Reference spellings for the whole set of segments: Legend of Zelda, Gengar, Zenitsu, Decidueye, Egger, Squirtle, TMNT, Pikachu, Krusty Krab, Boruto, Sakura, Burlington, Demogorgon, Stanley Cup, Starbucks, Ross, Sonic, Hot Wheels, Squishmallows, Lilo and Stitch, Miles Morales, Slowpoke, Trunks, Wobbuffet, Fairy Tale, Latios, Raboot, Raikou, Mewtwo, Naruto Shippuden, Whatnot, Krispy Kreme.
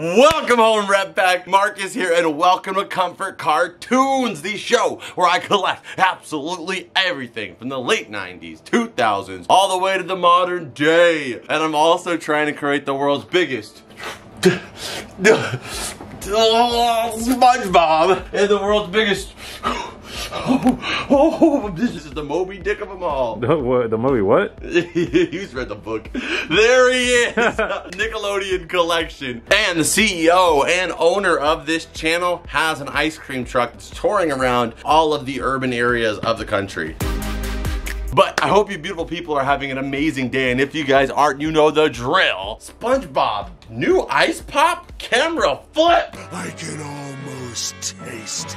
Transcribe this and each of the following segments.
Welcome home, Red Pack. Mark is here, and welcome to Comfort Cartoons, the show where I collect absolutely everything from the late 90s, 2000s, all the way to the modern day. And I'm also trying to create the world's biggest SpongeBob and the world's biggest this is the Moby Dick of them all. The Moby what? He's read the book. There he is. Nickelodeon collection. And the CEO and owner of this channel has an ice cream truck that's touring around all of the urban areas of the country. But I hope you beautiful people are having an amazing day, and if you guys aren't, you know the drill. SpongeBob, new ice pop, camera flip. I can almost taste it.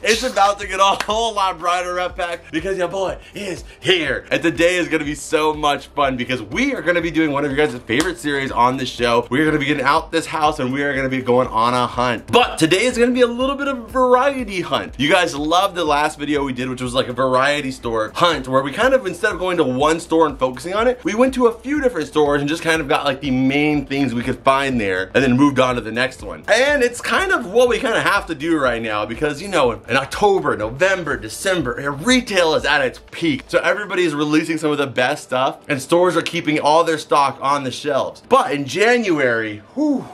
It's about to get a whole lot brighter, Red Pack, because your boy is here. And today is going to be so much fun because we are going to be doing one of your guys' favorite series on this show. We're going to be getting out this house and we are going to be going on a hunt. But today is going to be a little bit of a variety hunt. You guys loved the last video we did, which was like a variety store hunt where we kind of, instead of going to one store and focusing on it, we went to a few different stores and just kind of got like the main things we could find there and then moved on to the next one. And it's kind of what we kind of have to do right now because, you know, in October, November, December, retail is at its peak. So everybody's releasing some of the best stuff and stores are keeping all their stock on the shelves. But in January, who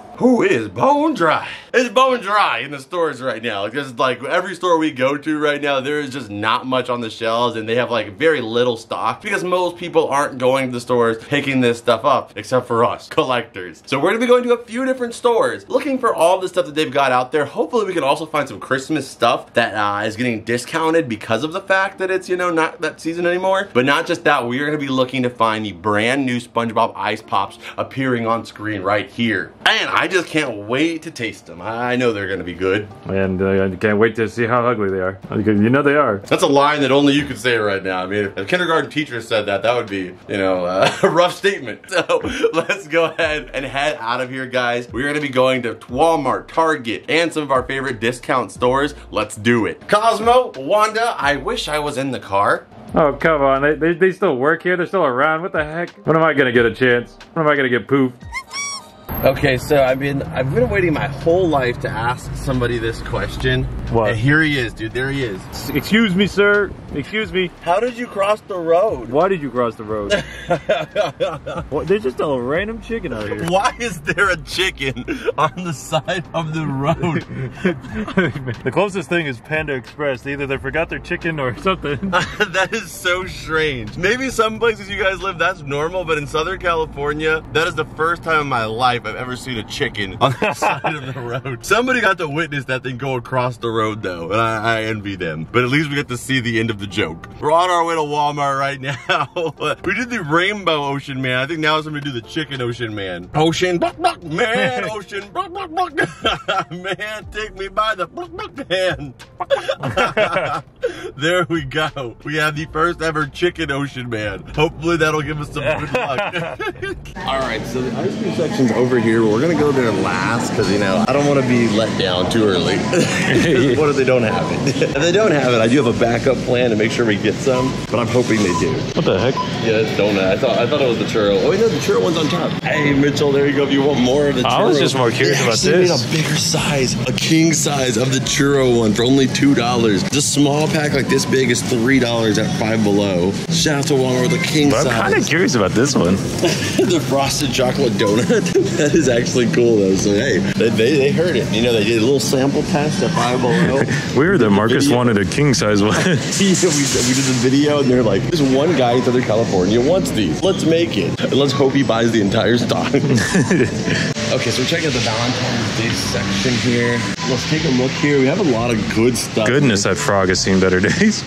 is bone dry? It's bone dry in the stores right now. Because like every store we go to right now, there is just not much on the shelves and they have like very little stock because most people aren't going to the stores picking this stuff up, except for us, collectors. So we're gonna be going to a few different stores, looking for all the stuff that they've got out there. Hopefully we can also find some Christmas stuff that is getting discounted because of the fact that it's, you know, not that season anymore. But not just that, we are gonna be looking to find the brand new SpongeBob Ice Pops appearing on screen right here. And I just can't wait to taste them. I know they're gonna be good. And I can't wait to see how ugly they are. You know they are. That's a line that only you can say right now. I mean, if a kindergarten teacher said that, that would be, you know, a rough statement. So let's go ahead and head out of here, guys. We're gonna be going to Walmart, Target, and some of our favorite discount stores. Let's do it. Cosmo, Wanda, I wish I was in the car. Oh, come on, they still work here? They're still around? What the heck? When am I gonna get a chance? When am I gonna get poofed? Okay, so I've been waiting my whole life to ask somebody this question. What? And here he is, dude. There he is. Excuse me, sir. Excuse me. How did you cross the road? Why did you cross the road? What, there's just a random chicken out here. Why is there a chicken on the side of the road? The closest thing is Panda Express. Either they forgot their chicken or something. That is so strange. Maybe some places you guys live, that's normal, but in Southern California, that is the first time in my life I've ever seen a chicken on the side of the road. Somebody got to witness that thing go across the road though, and I envy them. But at least we get to see the end of the joke. We're on our way to Walmart right now. We did the Rainbow Ocean Man. I think now it's gonna do the Chicken Ocean Man. Ocean, buck, buck, man, ocean, buck, buck, buck. Man, take me by the buck, buck, man. There we go. We have the first ever Chicken Ocean Man. Hopefully that'll give us some good luck. All right, so the ice cream section's over here, but we're gonna go there last because, you know, I don't want to be let down too early. What if they don't have it? If they don't have it, I do have a backup plan to make sure we get some, but I'm hoping they do. What the heck? Yeah, it's donut. I thought it was the churro. Oh, no, the churro one's on top. Hey, Mitchell, there you go. If you want more of the churro. I was just more curious about this. They made a bigger size, a king size of the churro one for only $2. The small pack like this big is $3 at Five Below. Shout out to Walmart with a king size. I'm kind of curious about this one. The frosted chocolate donut. That is actually cool though. So hey, they heard it. You know, they did a little sample test at Five Below. We were there. Marcus wanted a king size one. Yeah, we did the video and they're like, this one guy in Southern California wants these. Let's make it. And let's hope he buys the entire stock. Okay, so we're checking out the Valentine's Day section here. Let's take a look here. We have a lot of good stuff. Goodness, here. That frog has seen better days.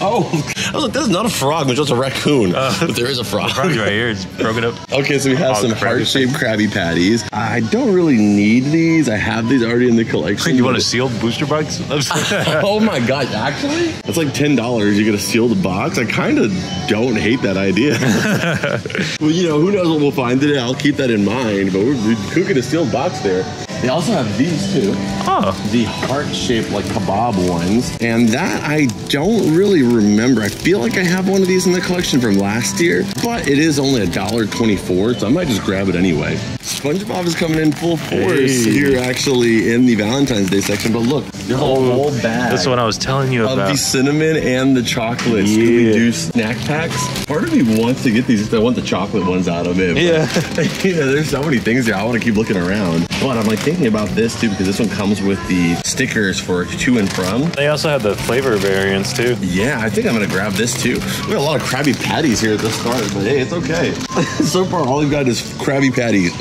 Oh, look, that is not a frog, it's just a raccoon. But there is a frog. The frog right here, it's broken up. Okay, so we have some heart-shaped Krabby Patties. I don't really need these. I have these already in the collection. You want a sealed booster box? Oh my gosh, actually? That's like $10. You get a sealed box. I kind of don't hate that idea. Well, you know, who knows what we'll find today. I'll keep that in mind, but we're cooking a sealed box there. They also have these too. Oh. The heart-shaped like kebab ones. And that I don't really remember. I feel like I have one of these in the collection from last year, but it is only $1.24, so I might just grab it anyway. SpongeBob is coming in full force here actually in the Valentine's Day section, but look, there's a whole bag. That's what I was telling you about. Of the cinnamon and the chocolate Scooby-Doo snack packs. Part of me wants to get these, I want the chocolate ones out of it. Yeah. You know, there's so many things there, I want to keep looking around. But I'm like thinking about this too, because this one comes with the stickers for to and from. They also have the flavor variants too. Yeah, I think I'm gonna grab this too. We got a lot of Krabby Patties here at the start, but hey, it's okay. So far, all we've got is Krabby Patties.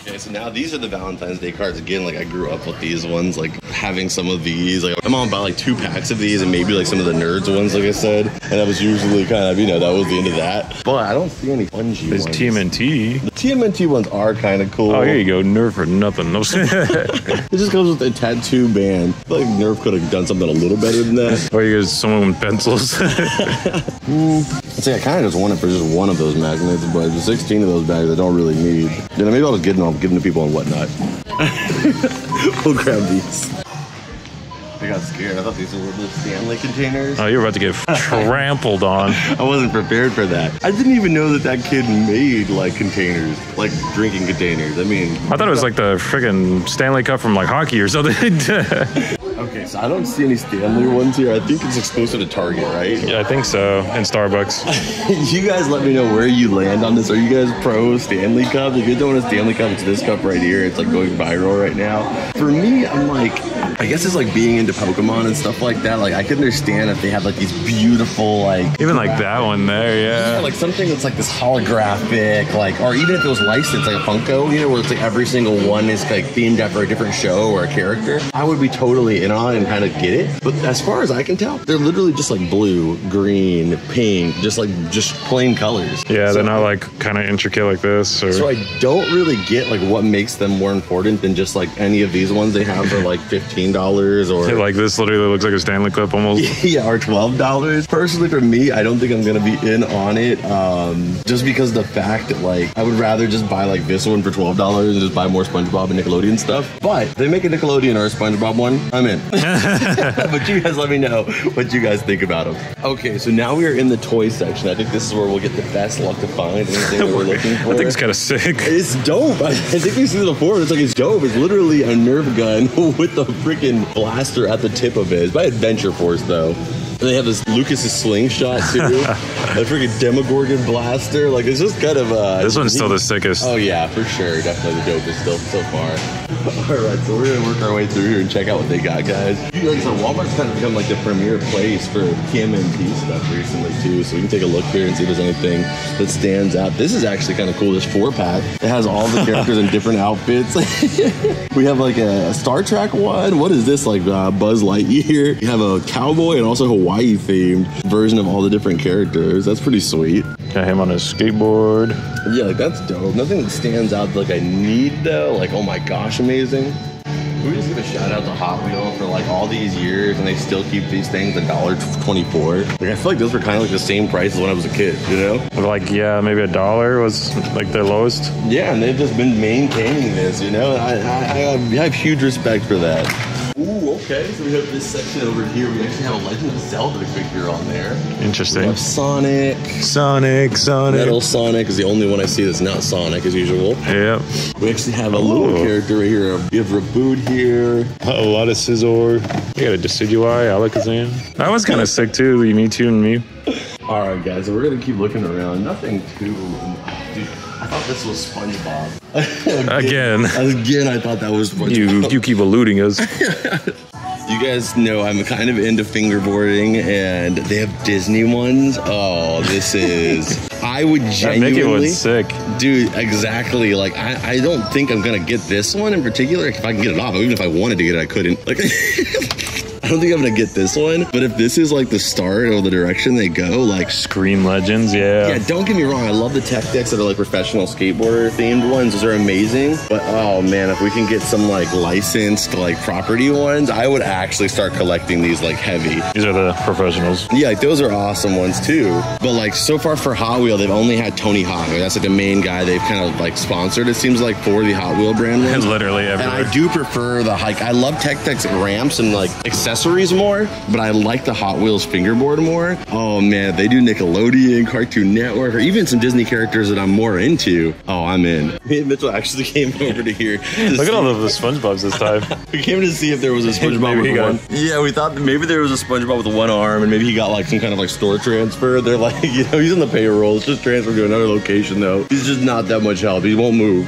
Okay, so now these are the Valentine's Day cards again. Like I grew up with these ones, like having some of these. Like my mom bought like 2 packs of these and maybe like some of the nerds ones, like I said. And that was usually kind of, you know, that was the end of that. But I don't see any spongy ones. There's TMNT. The TMNT ones are kind of cool. Oh, here you go. Nerf or nothing. It just comes with a tattoo band. I feel like Nerf could have done something a little better than that. Or you guys, someone with pencils. I'd say I kind of just want it for just one of those magnets, but there's 16 of those bags I don't really need. You know, maybe I'll just get them to people and whatnot. We'll grab these. I got scared. I thought these were little Stanley containers. Oh, you're about to get trampled on. I wasn't prepared for that. I didn't even know that that kid made like containers, like drinking containers. I mean, I thought it was like the friggin' Stanley Cup from like hockey or something. Okay, so I don't see any Stanley ones here. I think it's exclusive to Target, right? Yeah, I think so. And Starbucks. You guys let me know where you land on this. Are you guys pro Stanley Cup? If you don't want a Stanley Cup, it's this cup right here. It's like going viral right now. For me, I'm like, I guess it's like being into Pokemon and stuff like that. Like I could understand if they had like these beautiful like even like that one there, yeah. Like something that's like this holographic, like, or even if it was licensed like a Funko, you know, where it's like every single one is like themed after a different show or a character. I would be totally in on and kind of get it. But as far as I can tell, they're literally just like blue, green, pink, just like just plain colors. Yeah, so they're not like kind of intricate like this. Or... So I don't really get like what makes them more important than just like any of these ones they have for like $15 or. Like this literally looks like a Stanley Cup almost. Yeah, or $12. Personally, for me, I don't think I'm gonna be in on it. Just because the fact that like I would rather just buy like this one for $12 and just buy more SpongeBob and Nickelodeon stuff. But if they make a Nickelodeon or a SpongeBob one, I'm in. But you guys let me know what you guys think about them. Okay, so now we are in the toy section. I think this is where we'll get the best luck to find anything that we're looking for. I think it's kind of sick. It's dope. I think we've seen it before. It's like it's dope. It's literally a Nerf gun with the freaking blaster at the tip of it. It's by Adventure Force though. They have this Lucas's slingshot too. A freaking Demogorgon blaster. Like it's just kind of this one's still the sickest. Oh yeah, for sure. Definitely the dopest still so far. Alright, so we're gonna work our way through here and check out what they got, guys. Like I said, Walmart's kind of become like the premier place for TMNT stuff recently too. So we can take a look here and see if there's anything that stands out. This is actually kind of cool, this 4-pack. It has all the characters in different outfits. We have like a Star Trek one. What is this? Like Buzz Lightyear. You have a cowboy and also Hawaii. Hawaii themed version of all the different characters. That's pretty sweet. Got him on his skateboard. Yeah, like that's dope. Nothing that stands out like I need though. Like, oh my gosh, amazing. Can we just give a shout out to Hot Wheels for like all these years and they still keep these things $1.24? Like I feel like those were kind of like the same price as when I was a kid, you know? Like yeah, maybe $1 was like their lowest. Yeah, and they've just been maintaining this, you know? I have huge respect for that. Ooh, okay, so we have this section over here. We actually have a Legend of Zelda figure on there. Interesting. We have Sonic. Sonic. Metal Sonic is the only one I see that's not Sonic, as usual. Yep. We actually have a little character right here. We have Raboot here. A lot of Scizor. We got a Decidueye, Alakazam. That was kind of sick, too. You Mewtwo and Mew. All right, guys, so we're going to keep looking around. Nothing too... Dude, I thought this was SpongeBob. Again, I thought that was SpongeBob. You keep eluding us. You guys know I'm kind of into fingerboarding, and they have Disney ones. Oh, this is... I would genuinely... That Mickey one's sick. Dude, exactly. Like, I don't think I'm going to get this one in particular. If I can get it off, even if I wanted to get it, I couldn't. Like... I don't think I'm gonna get this one, but if this is like the start or the direction they go, like Scream Legends, yeah. Yeah, don't get me wrong, I love the tech decks that are like professional skateboarder themed ones. Those are amazing. But oh man, if we can get some like licensed like property ones, I would actually start collecting these like heavy. These are the professionals. Yeah, like, those are awesome ones too. But like so far for Hot Wheel, they've only had Tony Hawk. Like, that's like the main guy they've kind of like sponsored. It seems like for the Hot Wheel brand. Ones. Literally everywhere. And I do prefer the hike. I love tech decks, ramps, and like accessories more. But I like the Hot Wheels fingerboard more. Oh man, they do Nickelodeon, Cartoon Network, or even some Disney characters that I'm more into. Oh, I'm in. Me and Mitchell actually came over to here. To Look at all of the SpongeBobs this time. We came to see if there was a SpongeBob with one. Yeah, we thought that maybe there was a SpongeBob with one arm, and maybe he got like some kind of like store transfer. They're like, you know, he's on the payroll. It's just transferred to another location though. He's just not that much help. He won't move.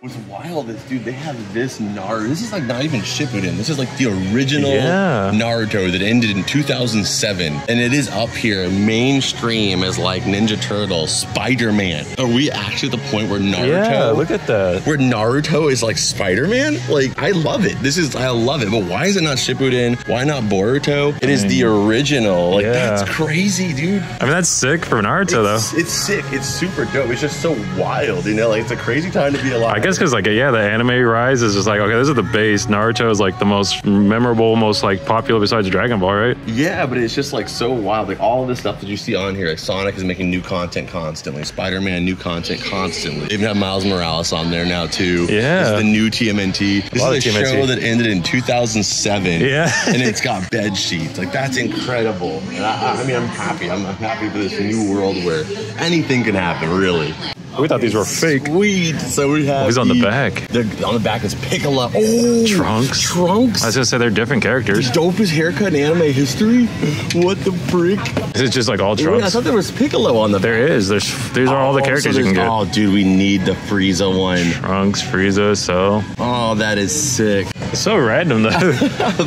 What's wild is, dude, they have this Naruto. This is like not even Shippuden. This is like the original Naruto that ended in 2007. And it is up here mainstream as like Ninja Turtle, Spider-Man. Are we actually at the point where Naruto? Yeah, look at that. Where Naruto is like Spider-Man? Like, I love it. This is, I love it. But why is it not Shippuden? Why not Boruto? It is the original. Like, that's crazy, dude. I mean, that's sick for Naruto, though. It's sick. It's super dope. It's just so wild, you know? Like, it's a crazy time to be alive. I guess because, like, yeah, the anime rise is just like, okay, this is the base. Naruto is like the most memorable, most like popular besides Dragon Ball, right? Yeah, but it's just like so wild. Like all of this stuff that you see on here, like Sonic is making new content constantly. Spider-Man, new content constantly. They even have Miles Morales on there now too. Yeah. This is the new TMNT. This is a show that ended in 2007. Yeah. And it's got bed sheets. Like that's incredible. And I mean, I'm happy. I'm happy for this new world where anything can happen, really. We thought these were fake. Sweet. So we have. He's on the back. On the back is Piccolo. Oh, Trunks. Trunks. I was gonna say they're different characters. The dopest haircut in anime history. What the frick? Is it just like all Trunks? Wait, I thought there was Piccolo on the back. There is. These are all the characters you can get. Oh, dude, we need the Frieza one. Trunks, Frieza, so. Oh, that is sick. So random though.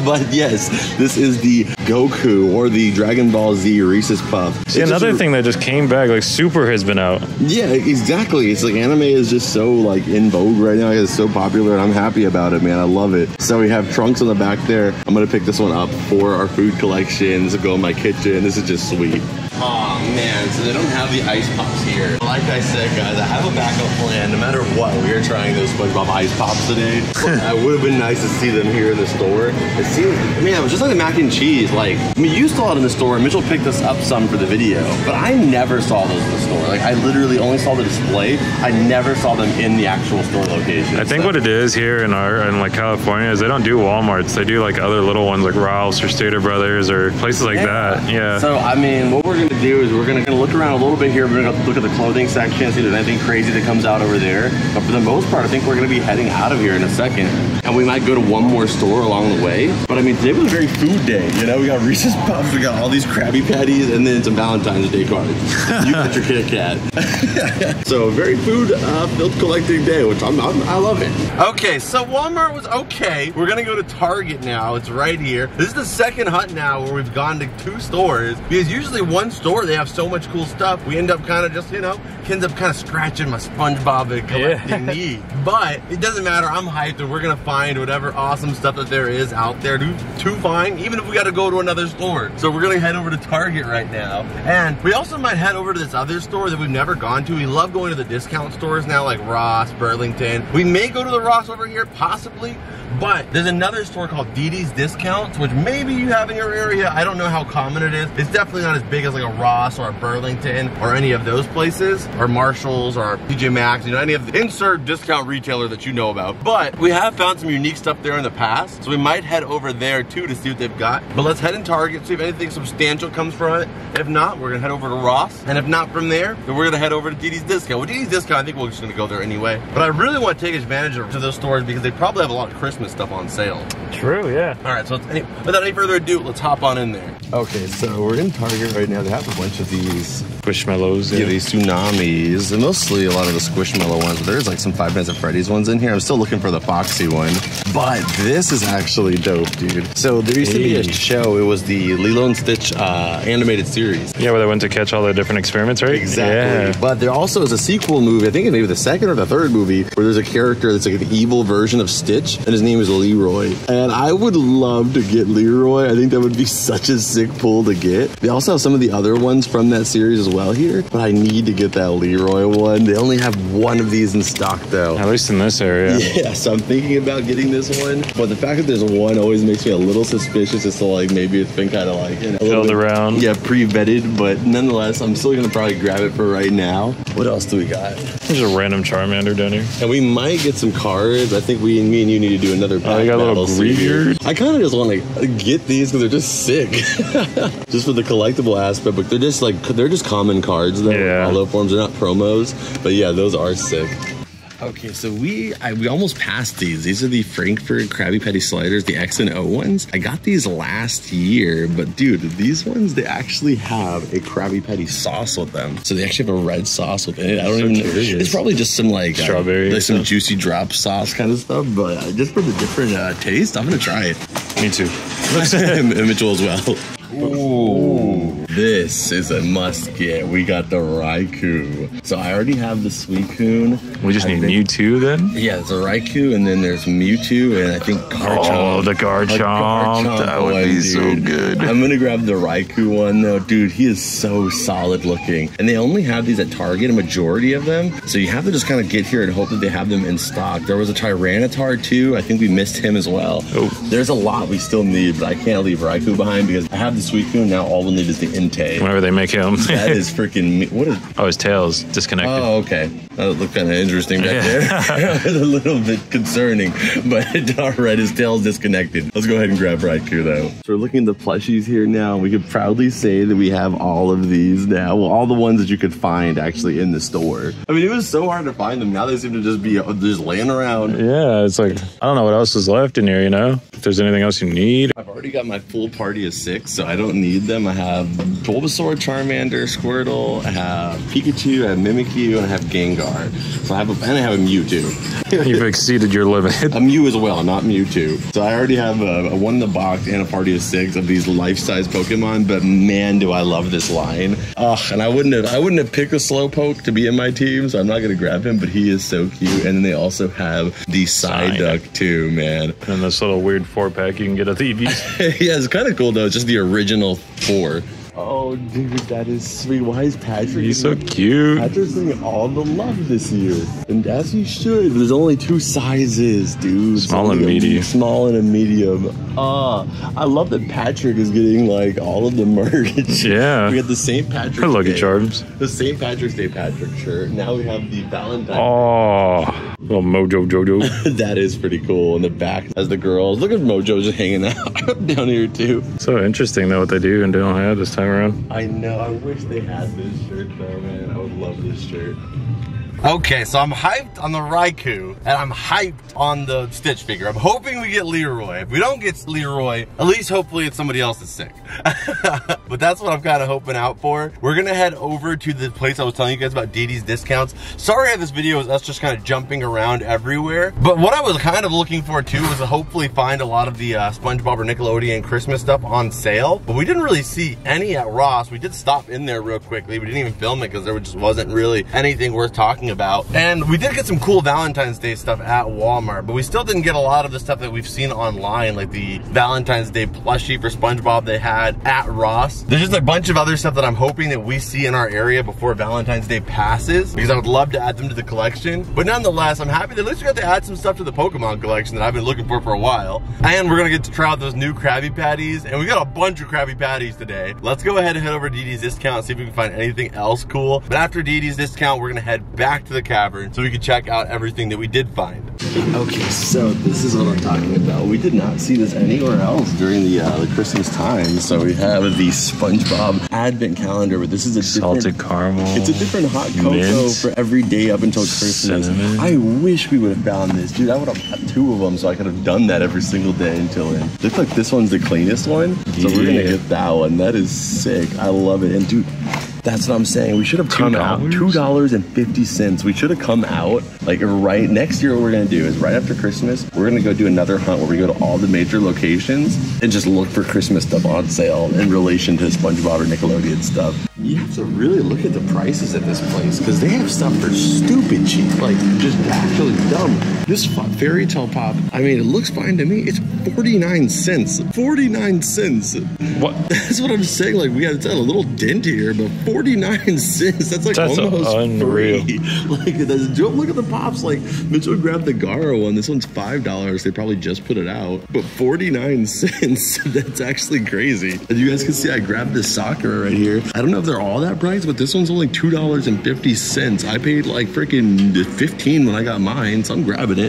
But yes, this is the Goku or the Dragon Ball Z Reese's Puff. See, another thing that just came back, like Super has been out. Yeah, exactly. It's like anime is just so like in vogue right now. It's so popular and I'm happy about it, man. I love it. So we have Trunks on the back there. I'm gonna pick this one up for our food collection. This will go in my kitchen. This is just sweet. Oh man, so they don't have the ice pops here. Like I said, guys, I have a backup plan. No matter what, we are trying those SpongeBob ice pops today. It would have been nice to see them here in the store. It seemed, man, it was just like the mac and cheese. Like, I mean, you saw it in the store. Mitchell picked us up some for the video, but I never saw those in the store. Like, I literally only saw the display. I never saw them in the actual store location. I think what it is here in like California is they don't do Walmarts. They do like other little ones like Ralph's or Stater Brothers or places like that. Yeah. So I mean, what we're gonna do is we're gonna look around a little bit here. We're gonna look at the clothing section, see if there's anything crazy that comes out over there. But for the most part, I think we're gonna be heading out of here in a second, and we might go to one more store along the way. But I mean, today was a very food day. You know, we got Reese's Puffs, we got all these Krabby Patties, and then some Valentine's Day cards. You got your Kit Kat. So very food filled collecting day, which I love it. Okay, so Walmart was okay. We're gonna go to Target now. It's right here. This is the second hunt now where we've gone to two stores because usually one store they have so much cool stuff. We end up kind of just, you know, ends up kind of scratching my SpongeBob and collecting need. But it doesn't matter. I'm hyped and we're gonna find whatever awesome stuff that there is out there to find, even if we gotta go to another store. So we're gonna head over to Target right now. And we also might head over to this other store that we've never gone to. We love going to the discount stores now, like Ross, Burlington. We may go to the Ross over here, possibly, but there's another store called Dee Dee's Discounts, which maybe you have in your area. I don't know how common it is. It's definitely not as big as like a Ross or a Burlington or any of those places, or Marshalls or PJ Maxx, you know, any of the insert discount retailer that you know about. But we have found some unique stuff there in the past, so we might head over there too to see what they've got. But let's head in Target, see if anything substantial comes from it. If not, we're gonna head over to Ross, and if not from there, then we're gonna head over to Dee Dee's Discount. With Dee Dee's Discount, I think we're just gonna go there anyway. But I really want to take advantage of those stores because they probably have a lot of Christmas stuff on sale. True, yeah. All right, so without any further ado, let's hop on in there. Okay, so we're in Target right now. They have a bunch of these Squishmallows. Yeah, these Tsunamis, and mostly a lot of the Squishmallow ones, but there's like some Five Nights at Freddy's ones in here. I'm still looking for the Foxy one, but this is actually dope, dude. So there used to be a show, it was the Lilo and Stitch animated series. Yeah, where they went to catch all the different experiments, right? Exactly. Yeah. But there also is a sequel movie, I think maybe the second or the third movie, where there's a character that's like an evil version of Stitch, and his name name is Leroy. And I would love to get Leroy. I think that would be such a sick pull to get. They also have some of the other ones from that series as well here, but I need to get that Leroy one. They only have one of these in stock though. At least in this area. Yeah, so I'm thinking about getting this one, but the fact that there's one always makes me a little suspicious as to like maybe it's been kind of like, you know, filled around. Yeah, pre-vetted, but nonetheless, I'm still gonna probably grab it for right now. What else do we got? There's a random Charmander down here. And we might get some cards. I think me and you need to do another pack. I got a little Greaves. I kind of just want to get these because they're just sick. Just for the collectible aspect, but they're just common cards though. Yeah. Hollow forms, they're not promos, but yeah, those are sick. Okay, so we almost passed these. These are the Frankfurt Krabby Patty sliders, the X and O ones. I got these last year, but dude, these ones, they actually have a Krabby Patty sauce with them. So they actually have a red sauce with it. I don't even know. It's probably just some like strawberry, like some juicy drop sauce kind of stuff. But just for the different taste, I'm gonna try it. Me too. And Mitchell as well. Ooh, this is a must get. We got the Raikou. So I already have the Suicune. We just need Mewtwo then? Yeah, it's a Raikou, and then there's Mewtwo, and I think Garchomp. Oh, the Garchomp. That would be so good. I'm going to grab the Raikou one, though. Dude, he is so solid looking. And they only have these at Target, a majority of them. So you have to just kind of get here and hope that they have them in stock. There was a Tyranitar, too. I think we missed him as well. Oh. There's a lot we still need, but I can't leave Raikou behind because I have the Suicune, now all we'll need is the Entei. Whenever they make him. That is freaking me. What is... Oh, his tail's disconnected. Oh, okay. That looked kind of interesting back there. It's a little bit concerning, but all right, his tail's disconnected. Let's go ahead and grab Raikou, though. So we're looking at the plushies here now. We could proudly say that we have all of these now. Well, all the ones that you could find, actually, in the store. I mean, it was so hard to find them. Now they seem to just be just laying around. Yeah, it's like, I don't know what else is left in here, you know? If there's anything else you need. I've already got my full party of 6, so I don't need them. I have Bulbasaur, Charmander, Squirtle, I have Pikachu, I have Mimikyu, and I have Gengar. So I have and I have a Mewtwo. You've exceeded your limit. A Mew as well, not Mewtwo. So I already have a one in the box and a party of 6 of these life-size Pokemon, but man, do I love this line. And I wouldn't have picked a Slowpoke to be in my team, so I'm not gonna grab him, but he is so cute. And then they also have the Psyduck too, man. And this little weird 4-pack you can get at the EVs. Yeah, it's kind of cool though, it's just the original 4. Oh, dude, that is sweet. Why is Patrick? He's so cute. Patrick's getting all the love this year, and as he should. There's only 2 sizes, dude. Small and medium. Small and a medium. I love that Patrick is getting like all of the merch. Yeah. We got the St. Patrick's. Our Lucky Charms. The St. Patrick's Day Patrick shirt. Now we have the Valentine. Oh. Little Mojo Jojo. That is pretty cool. In the back, as the girls. Look at Mojo just hanging out down here, too. So interesting, though, what they do and don't have this time around. I know. I wish they had this shirt, though, man. I would love this shirt. Okay, so I'm hyped on the Raikou, and I'm hyped on the Stitch figure. I'm hoping we get Leroy. If we don't get Leroy, at least hopefully it's somebody else that's sick. But that's what I'm kind of hoping out for. We're going to head over to the place I was telling you guys about, Dee Dee's Discounts. Sorry if this video is us just kind of jumping around everywhere. But what I was kind of looking for, too, was to hopefully find a lot of the SpongeBob or Nickelodeon Christmas stuff on sale. But we didn't really see any at Ross. We did stop in there real quickly. We didn't even film it because there just wasn't really anything worth talking about. And we did get some cool Valentine's Day stuff at Walmart, but we still didn't get a lot of the stuff that we've seen online, like the Valentine's Day plushie for SpongeBob they had at Ross. There's just a bunch of other stuff that I'm hoping that we see in our area before Valentine's Day passes, because I would love to add them to the collection. But nonetheless, I'm happy that at least we got to add some stuff to the Pokemon collection that I've been looking for a while. And we're gonna get to try out those new Krabby Patties, and we got a bunch of Krabby Patties today. Let's go ahead and head over to Dee Dee's Discount and see if we can find anything else cool. But after Dee Dee's Discount, we're gonna head back to the cavern so we could check out everything that we did find. Okay, so this is what I'm talking about. We did not see this anywhere else during the Christmas time. So we have the SpongeBob advent calendar, but this is a salted caramel. It's a different hot cocoa mint for every day up until Christmas. Cinnamon. I wish we would have found this, dude. I would have had 2 of them, so I could have done that every single day until then. Looks like this one's the cleanest one, so yeah, we're gonna get that one. That is sick. I love it, and dude. That's what I'm saying. We should have come out $2.50. We should have come out like right next year. What we're gonna do is right after Christmas, we're gonna go do another hunt where we go to all the major locations and just look for Christmas stuff on sale in relation to SpongeBob or Nickelodeon stuff. You have to really look at the prices at this place because they have stuff for stupid cheap, like just actually dumb. This fairy tale pop, I mean, it looks fine to me. It's 49 cents. 49 cents. What? That's what I'm saying. Like, we got a little dent here, but 49 cents. That's like that's almost unreal. Free. Like, that's, don't look at the pops. Like, Mitchell grabbed the Gaara one. This one's $5. They probably just put it out, but 49 cents. That's actually crazy. As you guys can see, I grabbed this Sakura right here. I don't know if they're all that price, but this one's only $2.50. I paid like freaking 15 when I got mine, so I'm grabbing it.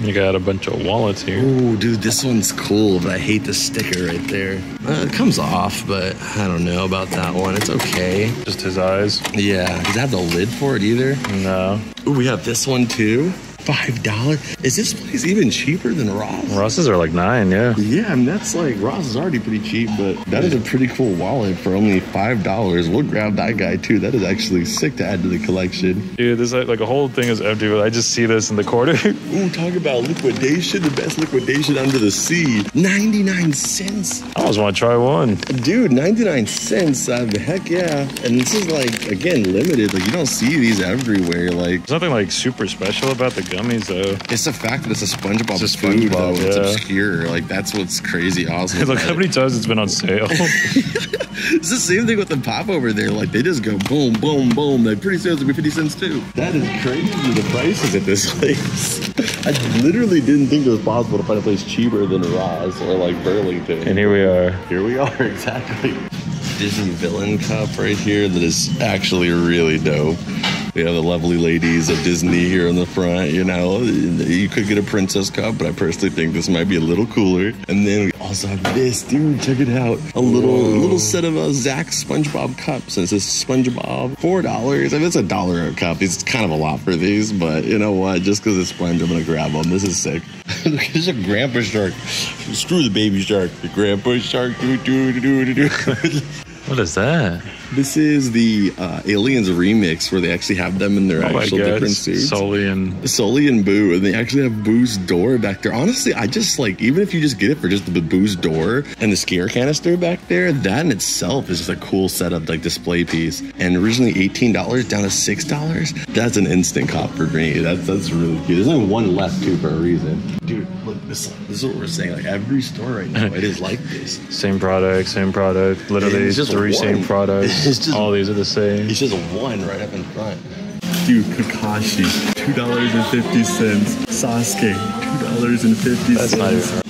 You got a bunch of wallets here. Oh, dude, this one's cool, but I hate the sticker right there. It comes off, but I don't know about that one. It's okay. Just his eyes. Yeah. Does it have the lid for it either? No. Oh, we have this one too. $5. Is this place even cheaper than Ross? Ross's are like $9, yeah. Yeah, I mean, that's like, Ross is already pretty cheap, but that is a pretty cool wallet for only $5. We'll grab that guy too. That is actually sick to add to the collection. Dude, this like a whole thing is empty, but I just see this in the corner. Ooh, talk about liquidation, the best liquidation under the sea. 99 cents. I always want to try one. Dude, 99 cents, heck yeah. And this is like, again, limited. Like, you don't see these everywhere. Like, there's nothing like super special about the gummies though. It's the fact that it's a SpongeBob food though. Yeah. It's obscure. Like, that's what's crazy awesome. Look how many times it's been on sale. It's the same thing with the pop over there. Like, they just go boom, boom, boom. They pretty soon it's gonna be 50 cents too. That is crazy, the prices at this place. I literally didn't think it was possible to find a place cheaper than Ross or like Burlington. And here we are. Here we are, exactly. Disney villain cup right here that is actually really dope. We have the lovely ladies of Disney here on the front, you know. You could get a princess cup, but I personally think this might be a little cooler. And then we also have this, dude, check it out. A little set of Zach's SpongeBob cups. It says SpongeBob, $4. I mean, it's $1 a cup. It's kind of a lot for these, but you know what? Just because it's Sponge, I'm going to grab them. This is sick. There's a grandpa shark. Screw the baby shark. The grandpa shark. What is that? This is the Aliens remix where they actually have them in their actual different suits. Sully and Boo, and they actually have Boo's door back there. Honestly, I just like, even if you just get it for just the Boo's door and the scare canister back there, that in itself is just a cool setup, like display piece. And originally $18 down to $6. That's an instant cop for me. That's really cute. There's only one left too for a reason. Dude, look, this is what we're saying. Like, every store right now, it is like this. Same product. Literally, it's just three same products. It's just, all these are the same. It's just one right up in front. Dude, Kakashi, $2.50. Sasuke, $2.50.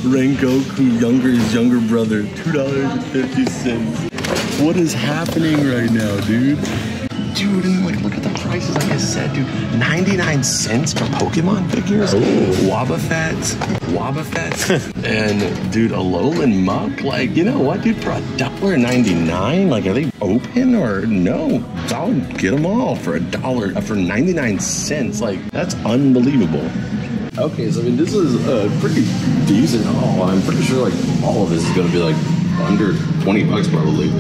Rengoku, his younger brother, $2.50. What is happening right now, dude? Dude, and like, look at the prices, like I said, dude. 99 cents for Pokemon figures? Oh. Wobbuffet. And, dude, Alolan Muck? Like, you know what, dude? For $1.99? Like, are they open or no? I'll get them all for $1 for 99 cents. Like, that's unbelievable. Okay, so, I mean, this is a pretty decent haul. I'm pretty sure, like, all of this is going to be, like, under $20 probably.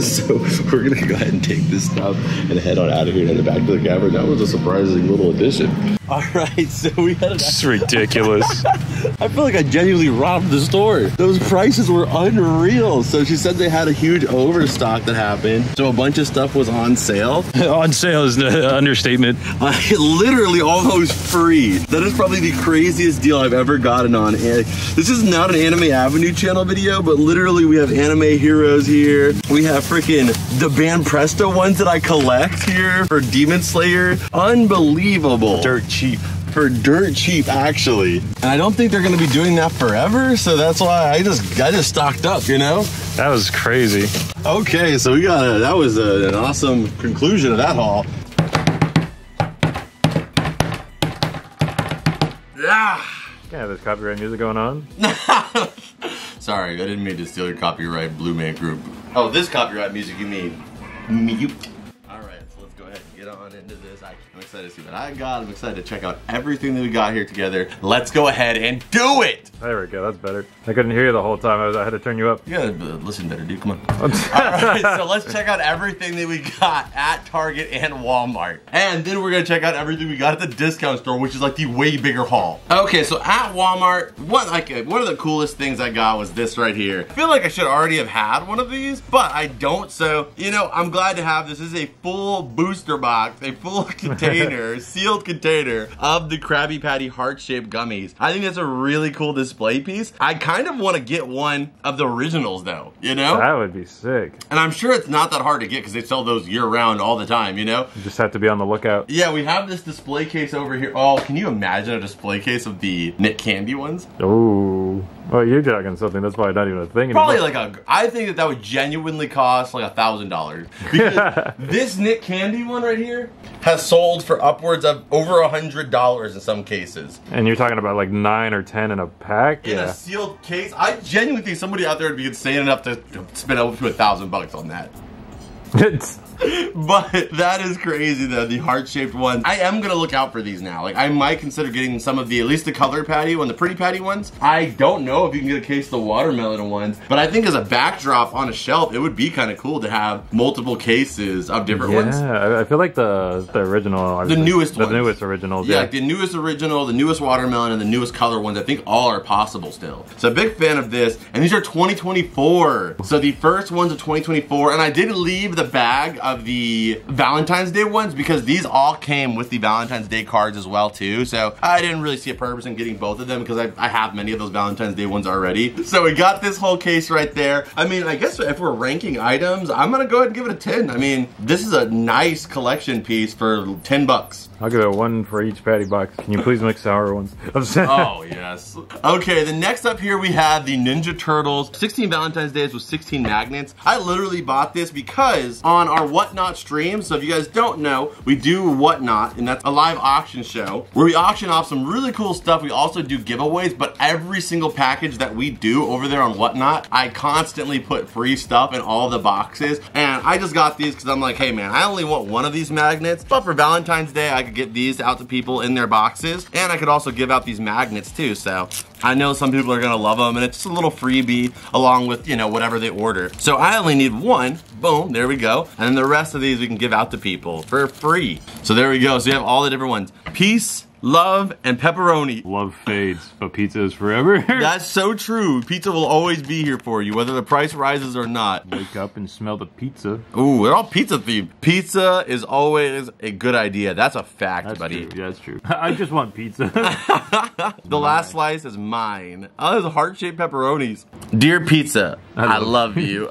So we're gonna go ahead and take this stuff and head on out of here and head back to the cavern. That was a surprising little addition. All right, so we had it's ridiculous. I feel like I genuinely robbed the store. Those prices were unreal. So she said they had a huge overstock that happened. So a bunch of stuff was on sale. On sale is an understatement. Literally almost free. That is probably the craziest deal I've ever gotten on. This is not an Anime Avenue channel video, but literally we have anime heroes here. We have freaking the Banpresto ones that I collect here for Demon Slayer. Unbelievable. Dirt cheap actually, and I don't think they're gonna be doing that forever, so that's why I just stocked up, you know. That was crazy. Okay, so we got that was an awesome conclusion of that haul. Yeah, there's copyright music going on. Sorry, I didn't mean to steal your copyright Blue Man Group. Oh, this copyright music you mean. Mute. All right, so let's go go ahead and get on into this. I'm excited to see what I got. I'm excited to check out everything that we got here together. Let's go ahead and do it. There we go. That's better. I couldn't hear you the whole time. I had to turn you up. Yeah, listen better, dude. Come on. All right, so let's check out everything that we got at Target and Walmart. And then we're going to check out everything we got at the discount store, which is like the way bigger haul. Okay, so at Walmart, one of the coolest things I got was this right here. I feel like I should already have had one of these, but I don't. So, you know, I'm glad to have this. This is a full booster box, a full container, sealed container of the Krabby Patty heart-shaped gummies. I think that's a really cool display piece. I kind of want to get one of the originals though, you know? That would be sick. And I'm sure it's not that hard to get because they sell those year-round all the time, you know? You just have to be on the lookout. Yeah, we have this display case over here. Oh, can you imagine a display case of the Nick Candy ones? Oh. Well, you're talking something that's probably not even a thing anymore. Probably like a, I think that would genuinely cost like $1,000. Because this Nick Candy one right here has sold for upwards of over $100 in some cases. And you're talking about like 9 or 10 in a pack? In a sealed case? I genuinely think somebody out there would be insane enough to spend up to $1,000 on that. But that is crazy though, the heart-shaped ones. I am gonna look out for these now. Like I might consider getting some of the, at least the color patty one, the pretty patty ones. I don't know if you can get a case of the watermelon ones, but I think as a backdrop on a shelf, it would be kind of cool to have multiple cases of different ones. Yeah, I feel like the original. The newest ones. The newest originals. Yeah, like the newest original, the newest watermelon, and the newest color ones, I think all are possible still. So big fan of this, and these are 2024. So the first ones of 2024, and I did leave the bag of the Valentine's Day ones because these all came with the Valentine's Day cards as well too. So I didn't really see a purpose in getting both of them because I have many of those Valentine's Day ones already. So we got this whole case right there. I mean, I guess if we're ranking items, I'm gonna go ahead and give it a 10. I mean, this is a nice collection piece for 10 bucks. I'll give it one for each patty box. Can you please make sour ones? Oh, yes. Okay, the next up here we have the Ninja Turtles. 16 Valentine's Days with 16 magnets. I literally bought this because on our Whatnot stream, so if you guys don't know, we do Whatnot, and that's a live auction show where we auction off some really cool stuff. We also do giveaways, but every single package that we do over there on Whatnot, I constantly put free stuff in all the boxes, and I just got these because I'm like, hey man, I only want one of these magnets, but for Valentine's Day, I could get these out to people in their boxes, and I could also give out these magnets too. So I know some people are gonna love them, and it's just a little freebie along with, you know, whatever they order. So I only need one. Boom, there we go. And then the rest of these we can give out to people for free. So there we go. So you have all the different ones. Peace, love, and pepperoni. Love fades, but pizza is forever. That's so true. Pizza will always be here for you, whether the price rises or not. Wake up and smell the pizza. Ooh, they're all pizza themed. Pizza is always a good idea. That's a fact, that's buddy. True. Yeah, that's true. I just want pizza. The last slice is mine. Oh, there's heart-shaped pepperonis. Dear pizza, I love you.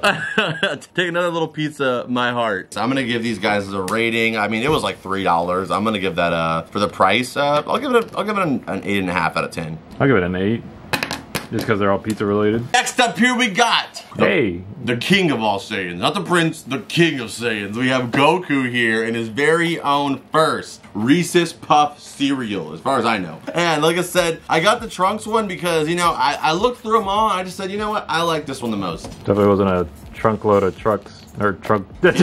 Take another little pizza, my heart. So I'm gonna give these guys a rating. I mean, it was like $3. I'm gonna give that for the price. I'll give it an 8.5 out of 10. I'll give it an 8, just because they're all pizza related. Next up here we got the king of all Saiyans, not the prince, the king of Saiyans. We have Goku here in his very own first Reese's Puffs cereal, as far as I know. And like I said, I got the Trunks one because, you know, I looked through them all and I just said, you know what, I like this one the most. Definitely wasn't a trunk load of trucks. Or trunk. There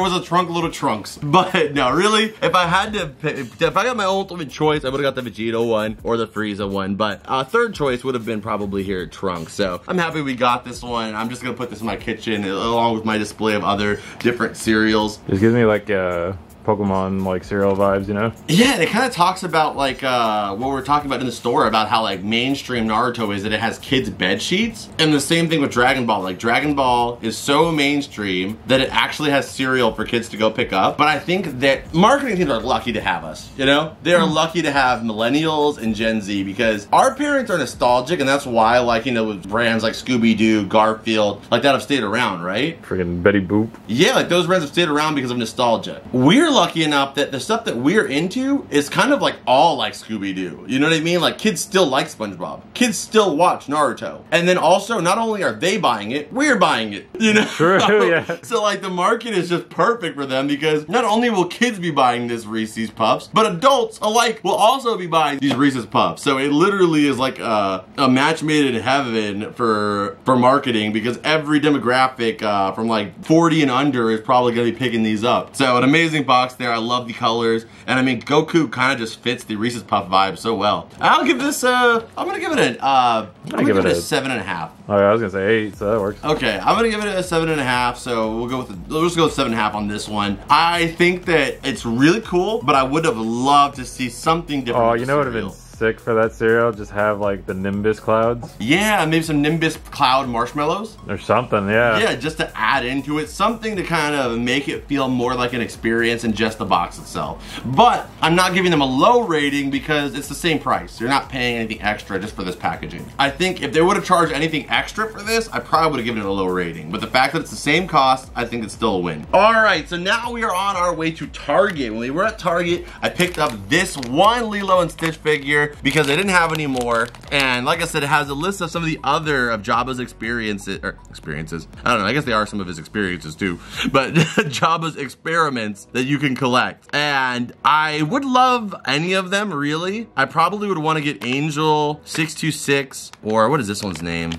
was a trunk load of Trunks. But no, really, if I had to pick, if I got my ultimate choice, I would have got the Vegeta one or the Frieza one. But third choice would have been probably here at Trunks. So I'm happy we got this one. I'm just gonna put this in my kitchen along with my display of other different cereals. This gives me like Pokemon like cereal vibes, you know? Yeah, and it kind of talks about like what we're talking about in the store about how like mainstream Naruto is that it has kids bed sheets, and the same thing with Dragon Ball. Like Dragon Ball is so mainstream that it actually has cereal for kids to go pick up. But I think that marketing teams are lucky to have us, you know? They are lucky to have millennials and Gen Z because our parents are nostalgic, and that's why, like, you know, with brands like Scooby-Doo, Garfield, like that have stayed around, right? Freaking Betty Boop. Yeah, like those brands have stayed around because of nostalgia. We're lucky enough that the stuff that we're into is kind of like all like Scooby-Doo. You know what I mean? Like, kids still like SpongeBob. Kids still watch Naruto. And then also, not only are they buying it, we're buying it. You know? True, yeah. So like, the market is just perfect for them because not only will kids be buying this Reese's Puffs, but adults alike will also be buying these Reese's Puffs. So it literally is like a match made in heaven for marketing, because every demographic from like 40 and under is probably gonna be picking these up. So an amazing box there. I love the colors. And I mean, Goku kind of just fits the Reese's Puff vibe so well. I'll give this I'm gonna give it a 7.5. Oh, yeah, I was gonna say 8, so that works. Okay, I'm gonna give it a 7.5. So we'll go with we'll just go with 7.5 on this one. I think that it's really cool, but I would have loved to see something different. Oh, you know what would have been sick for that cereal? Just have like the Nimbus clouds. Yeah, maybe some Nimbus cloud marshmallows or something. Yeah. Yeah, just to add into it, something to kind of make it feel more like an experience than just the box itself. But I'm not giving them a low rating because it's the same price. You're not paying anything extra just for this packaging. I think if they would have charged anything extra for this, I probably would have given it a low rating. But the fact that it's the same cost, I think it's still a win. All right, so now we are on our way to Target. When we were at Target, I picked up this one Lilo and Stitch figure because they didn't have any more, and like I said, it has a list of some of the other of Jabba's experiences, or experiences, I don't know, I guess they are some of his experiences too, but Jabba's experiments that you can collect, and I would love any of them, really. I probably would want to get Angel 626, or what is this one's name? Is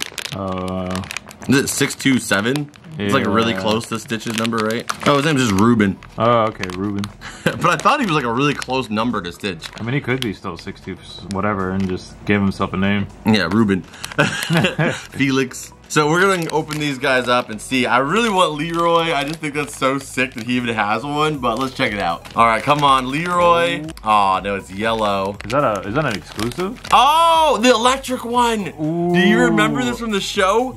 it 627? Yeah. It's like really close to Stitch's number, right? Oh, his name is just Ruben. Oh, okay, Ruben. But I thought he was like a really close number to Stitch. I mean, he could be still 62, whatever, and just give himself a name. Yeah, Ruben. Felix. So we're gonna open these guys up and see. I really want Leroy. I just think that's so sick that he even has one, but let's check it out. All right, come on, Leroy. Oh, no, it's yellow. Is that an exclusive? Oh, the electric one. Ooh. Do you remember this from the show?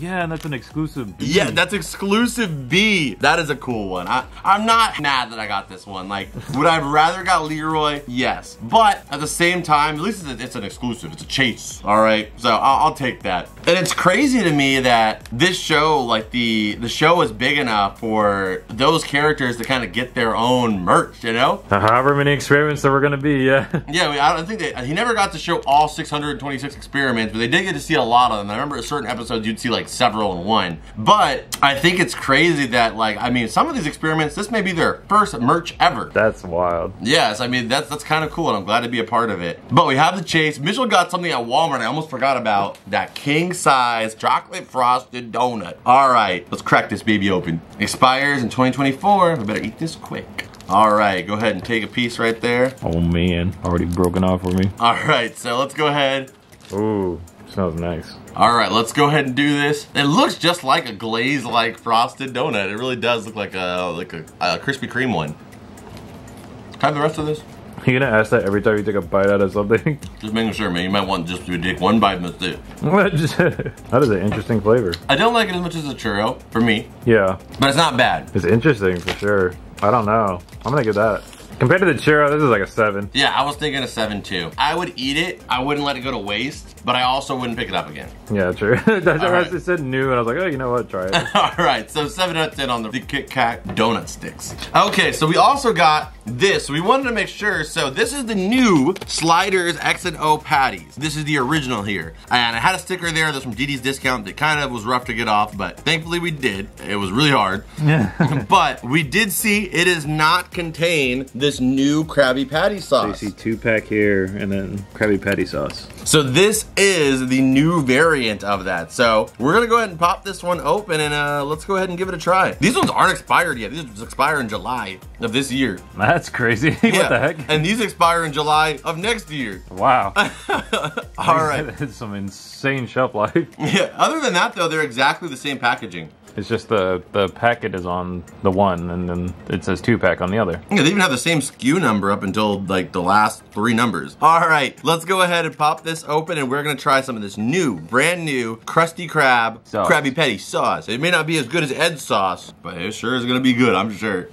Yeah, and that's an exclusive B. Yeah, that's exclusive B. That is a cool one. I'm not mad that I got this one. Like, would I have rather got Leroy? Yes. But at the same time, at least it's an exclusive. It's a chase. All right, so I'll take that. And it's crazy to me that this show, like the show is big enough for those characters to kind of get their own merch, you know? However many experiments there were gonna be, yeah. Yeah, I don't think he never got to show all 626 experiments, but they did get to see a lot of them. I remember at certain episodes you'd see like several in one. But I think it's crazy that, like, I mean, some of these experiments, this may be their first merch ever. That's wild. Yes, I mean, that's kind of cool, and I'm glad to be a part of it. But we have the chase. Mitchell got something at Walmart I almost forgot about. That king-size chocolate frosted donut. All right, let's crack this baby open. Expires in 2024. We better eat this quick. All right, go ahead and take a piece right there. Oh, man. Already broken off for me. All right, so let's go ahead. Ooh. Smells nice. All right, let's go ahead and do this. It looks just like a glaze-like frosted donut. It really does look like a Krispy Kreme one. Can I have the rest of this? You're gonna ask that every time you take a bite out of something? Just making sure, man. You might want just to take one bite and that's it. That is an interesting flavor. I don't like it as much as a churro, for me. Yeah. But it's not bad. It's interesting, for sure. I don't know. I'm gonna give that. Compared to the churro, this is like a 7. Yeah, I was thinking a 7 too. I would eat it. I wouldn't let it go to waste, but I also wouldn't pick it up again. Yeah, true. It said new, and I was like, oh, you know what? Try it. All right, so 7 out of 10 on the Kit Kat donut sticks. Okay, so we also got this. We wanted to make sure. So this is the new Sliders X and O patties. This is the original here. And I had a sticker there that's from Dee Dee's Discount that kind of was rough to get off, but thankfully we did. It was really hard. Yeah. But we did see it does not contain this new Krabby Patty sauce. So you see 2-pack here and then Krabby Patty sauce. So this is the new variant of that. So we're gonna go ahead and pop this one open and let's go ahead and give it a try. These ones aren't expired yet. These ones expire in July of this year. That's crazy. Yeah. What the heck? And these expire in July of next year. Wow. All right. It's some insane shelf life. Yeah. Other than that though, they're exactly the same packaging. It's just the packet is on the one, and then it says 2-pack on the other. Yeah, they even have the same SKU number up until like the last 3 numbers. All right, let's go ahead and pop this open, and we're gonna try some of this new, brand new Krusty Krab Krabby Patty sauce. It may not be as good as Ed's sauce, but it sure is gonna be good, I'm sure.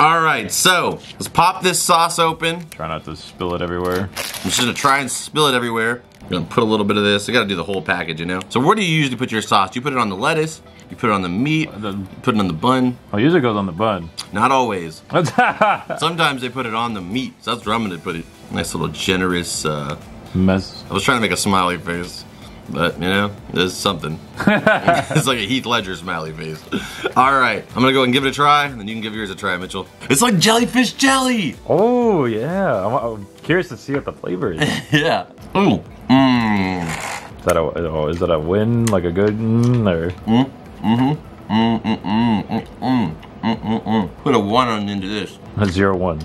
All right, so let's pop this sauce open. Try not to spill it everywhere. I'm just gonna try and spill it everywhere. I'm gonna put a little bit of this. I gotta do the whole package, you know? So where do you usually put your sauce? Do you put it on the lettuce? You put it on the meat, you put it on the bun. Oh, usually it goes on the bun. Not always. Sometimes they put it on the meat, so that's where I'm gonna put it. Nice little generous mess. I was trying to make a smiley face, but you know, there's something. It's like a Heath Ledger smiley face. All right, I'm gonna go and give it a try, and then you can give yours a try, Mitchell. It's like jellyfish jelly. Oh yeah, I'm curious to see what the flavor is. Yeah. Ooh. Mmm. Is that a win? Like a good or? Put a 1 on into this. A 0-1.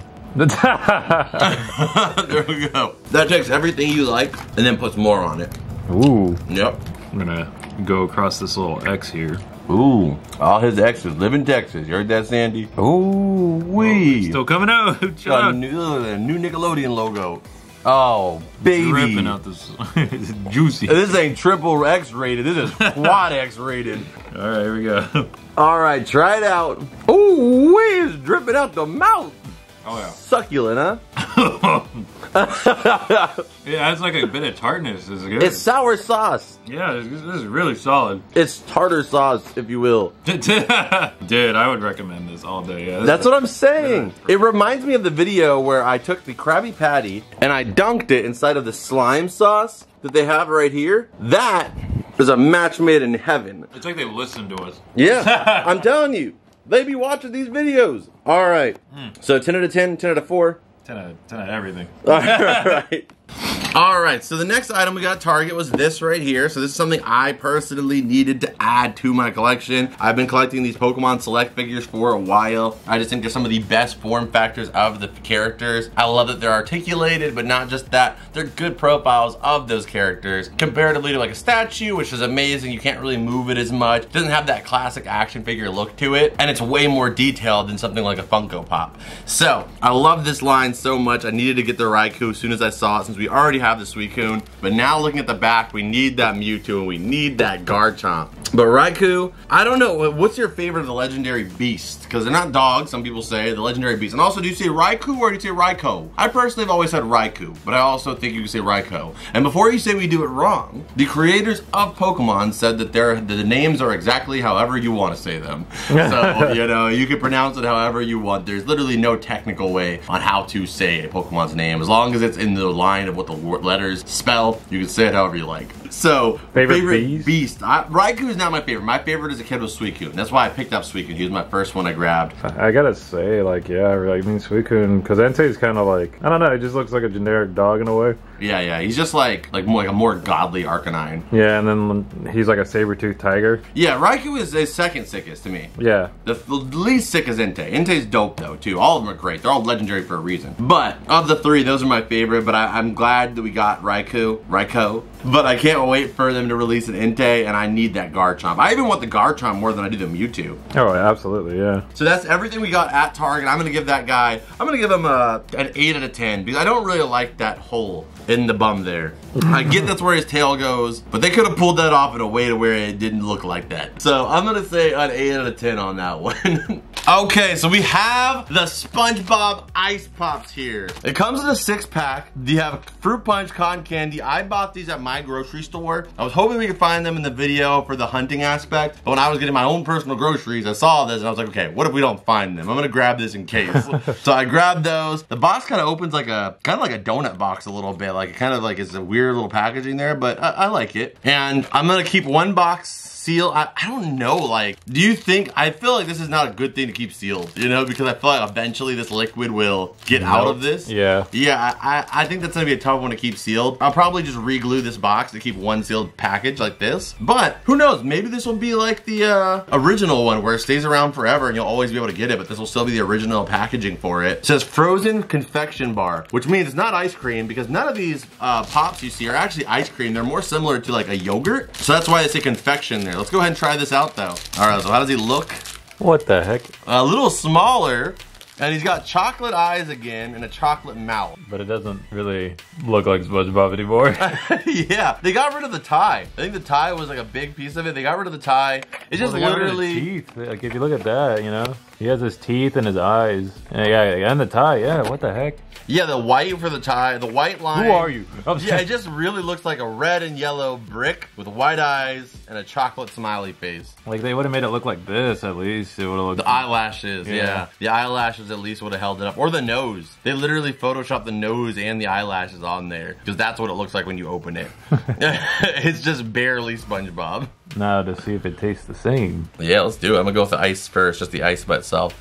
There we go. That takes everything you like and then puts more on it. Ooh. Yep. I'm gonna go across this little X here. Ooh. All his exes live in Texas. You heard that, Sandy? Ooh wee. Oh, still coming out. New Nickelodeon logo. Oh, baby. Dripping out this. It's juicy. This ain't triple X rated. This is quad X rated. All right, here we go. All right, try it out. Ooh, it's dripping out the mouth. Oh, yeah. Succulent, huh? Yeah, it's like a bit of tartness. It's good. It's sour sauce. Yeah, this is really solid. It's tartar sauce, if you will. Dude, I would recommend this all day. Yeah, that's what I'm saying. It reminds me of the video where I took the Krabby Patty and I dunked it inside of the slime sauce that they have right here. That is a match made in heaven. It's like they listened to us. Yeah, I'm telling you. They be watching these videos. All right. So 10 out of 10, 10 out of 4. 10 out of everything. All right. All right. So the next item we got at Target was this right here. So this is something I personally needed to add to my collection. I've been collecting these Pokemon Select figures for a while. I just think they're some of the best form factors of the characters. I love that they're articulated, but not just that. They're good profiles of those characters. Comparatively to like a statue, which is amazing. You can't really move it as much. It doesn't have that classic action figure look to it. And it's way more detailed than something like a Funko Pop. So I love this line so much. I needed to get the Raikou as soon as I saw it, since we already have the Suicune. But now looking at the back, we need that Mewtwo and we need that Garchomp. But Raikou, I don't know, what's your favorite of the legendary beasts? Because they're not dogs, some people say, the legendary beasts. And also, do you say Raikou or do you say Raikou? I personally have always said Raikou, but I also think you can say Raikou. And before you say we do it wrong, the creators of Pokemon said that the names are exactly however you want to say them. So, you know, you can pronounce it however you want. There's literally no technical way on how to say a Pokemon's name. As long as it's in the line of what the letters spell, you can say it however you like. So, favorite beast. Raikou is not my favorite. My favorite as a kid was Suicune. That's why I picked up Suicune. He was my first one I grabbed. I gotta say, like, yeah, I mean Suicune, because Entei's kind of like, I don't know, it just looks like a generic dog in a way. Yeah, yeah, he's just like a more godly Arcanine. Yeah, and then he's like a saber-toothed tiger. Yeah, Raikou is the second sickest to me. Yeah. The least sick is Entei. Entei's dope though, too. All of them are great. They're all legendary for a reason. But, of the three, those are my favorite, but I'm glad that we got Raikou. But I can't wait for them to release an Entei, and I need that Garchomp. I even want the Garchomp more than I do the Mewtwo. Oh, absolutely, yeah. So that's everything we got at Target. I'm gonna give that guy, I'm gonna give him an 8 out of 10, because I don't really like that hole in the bum there. I get that's where his tail goes, but they could have pulled that off in a way to where it didn't look like that. So I'm gonna say an 8 out of 10 on that one. Okay, so we have the SpongeBob Ice Pops here. It comes in a 6-pack. You have fruit punch, cotton candy. I bought these at my grocery store. I was hoping we could find them in the video for the hunting aspect, but when I was getting my own personal groceries, I saw this and I was like, okay, what if we don't find them? I'm gonna grab this in case. So I grabbed those. The box kind of opens like a, kind of like a donut box a little bit. Like it kind of like is a weird little packaging there, but I like it. And I'm gonna keep one box seal. I don't know, like, do you think, I feel like this is not a good thing to keep sealed, you know, because I feel like eventually this liquid will get out of this. Yeah. Yeah, I think that's gonna be a tough one to keep sealed. I'll probably just re-glue this box to keep one sealed package like this, but who knows, maybe this will be like the original one where it stays around forever and you'll always be able to get it, but this will still be the original packaging for it. It says frozen confection bar, which means it's not ice cream because none of these pops you see are actually ice cream. They're more similar to like a yogurt. So that's why they say confection there. Let's go ahead and try this out though. All right, so how does he look? What the heck? A little smaller, and he's got chocolate eyes again and a chocolate mouth. But it doesn't really look like SpongeBob anymore. Yeah, they got rid of the tie. I think the tie was like a big piece of it. They got rid of the tie. It just literally teeth. Like if you look at that, you know, he has his teeth and his eyes. And the tie, yeah, what the heck? Yeah, the white for the tie, the white line. Who are you? Yeah, it just really looks like a red and yellow brick with white eyes. and a chocolate smiley face. Like, they would have made it look like this, at least. It would have looked... The eyelashes, yeah. The eyelashes at least would have held it up. Or the nose. They literally photoshopped the nose and the eyelashes on there. Because that's what it looks like when you open it. It's just barely SpongeBob. Now to see if it tastes the same. Yeah, let's do it. I'm going to go with the ice first, just the ice by itself.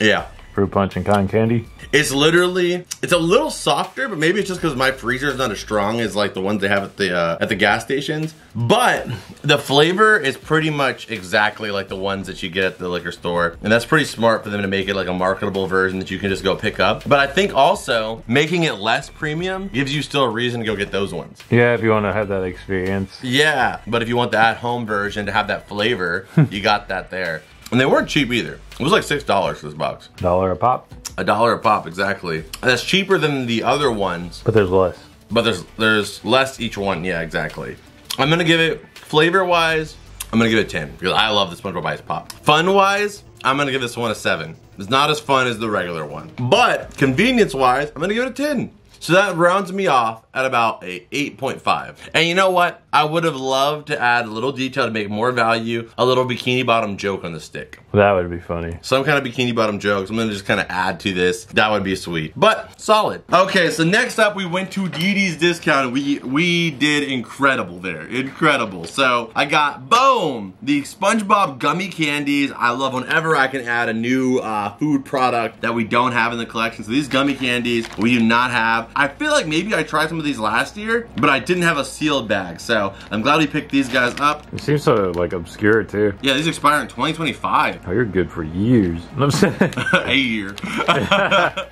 Yeah. Fruit punch and cotton candy. It's literally, it's a little softer, but maybe it's just because my freezer is not as strong as like the ones they have at the gas stations. But the flavor is pretty much exactly like the ones that you get at the liquor store. And that's pretty smart for them to make it like a marketable version that you can just go pick up. But I think also making it less premium gives you still a reason to go get those ones. Yeah, if you want to have that experience. Yeah, but if you want the at-home version to have that flavor, you got that there. And they weren't cheap either. It was like $6 for this box. Dollar a pop. $1 a pop, exactly. And that's cheaper than the other ones. But there's less. But there's less each one, yeah, exactly. I'm gonna give it, flavor-wise, I'm gonna give it a 10, because I love the SpongeBob Ice Pop. Fun-wise, I'm gonna give this one a 7. It's not as fun as the regular one. But convenience-wise, I'm gonna give it a 10. So that rounds me off at about a 8.5. And you know what? I would have loved to add a little detail to make more value, a little bikini bottom joke on the stick. That would be funny. Some kind of bikini bottom jokes. I'm gonna just kind of add to this. That would be sweet, but solid. Okay, so next up we went to Dee Dee's Discount and we did incredible there, incredible. So I got, boom, the SpongeBob gummy candies. I love whenever I can add a new food product that we don't have in the collection. So these gummy candies we do not have. I feel like maybe I tried some of these last year, but I didn't have a sealed bag, so I'm glad we picked these guys up. It seems so, like, obscure, too. Yeah, these expire in 2025. Oh, you're good for years. I'm saying. A year.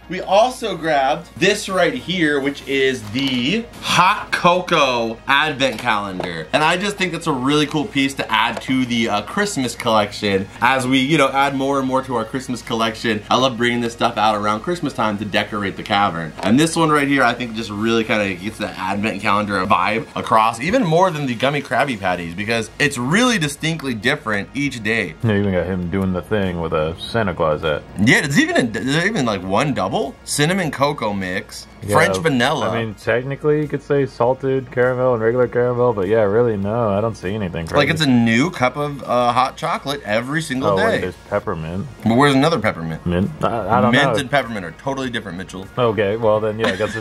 We also grabbed this right here, which is the Hot Cocoa Advent Calendar. And I just think that's a really cool piece to add to the Christmas collection as we, you know, add more and more to our Christmas collection. I love bringing this stuff out around Christmas time to decorate the cavern. And this one right here, I think just really kind of gets the advent calendar vibe across, even more than the gummy Krabby Patties, because it's really distinctly different each day. Yeah, you even got him doing the thing with a Santa Claus hat. Yeah, there's even like one double cinnamon cocoa mix, yeah, French vanilla. I mean, technically you could say salted caramel and regular caramel, but yeah, really, no, I don't see anything crazy. Like, it's a new cup of hot chocolate every single day. Wait, there's peppermint. But where's another peppermint? Mint? I don't know. Mint and peppermint are totally different, Mitchell. Okay, well then, yeah, I guess it's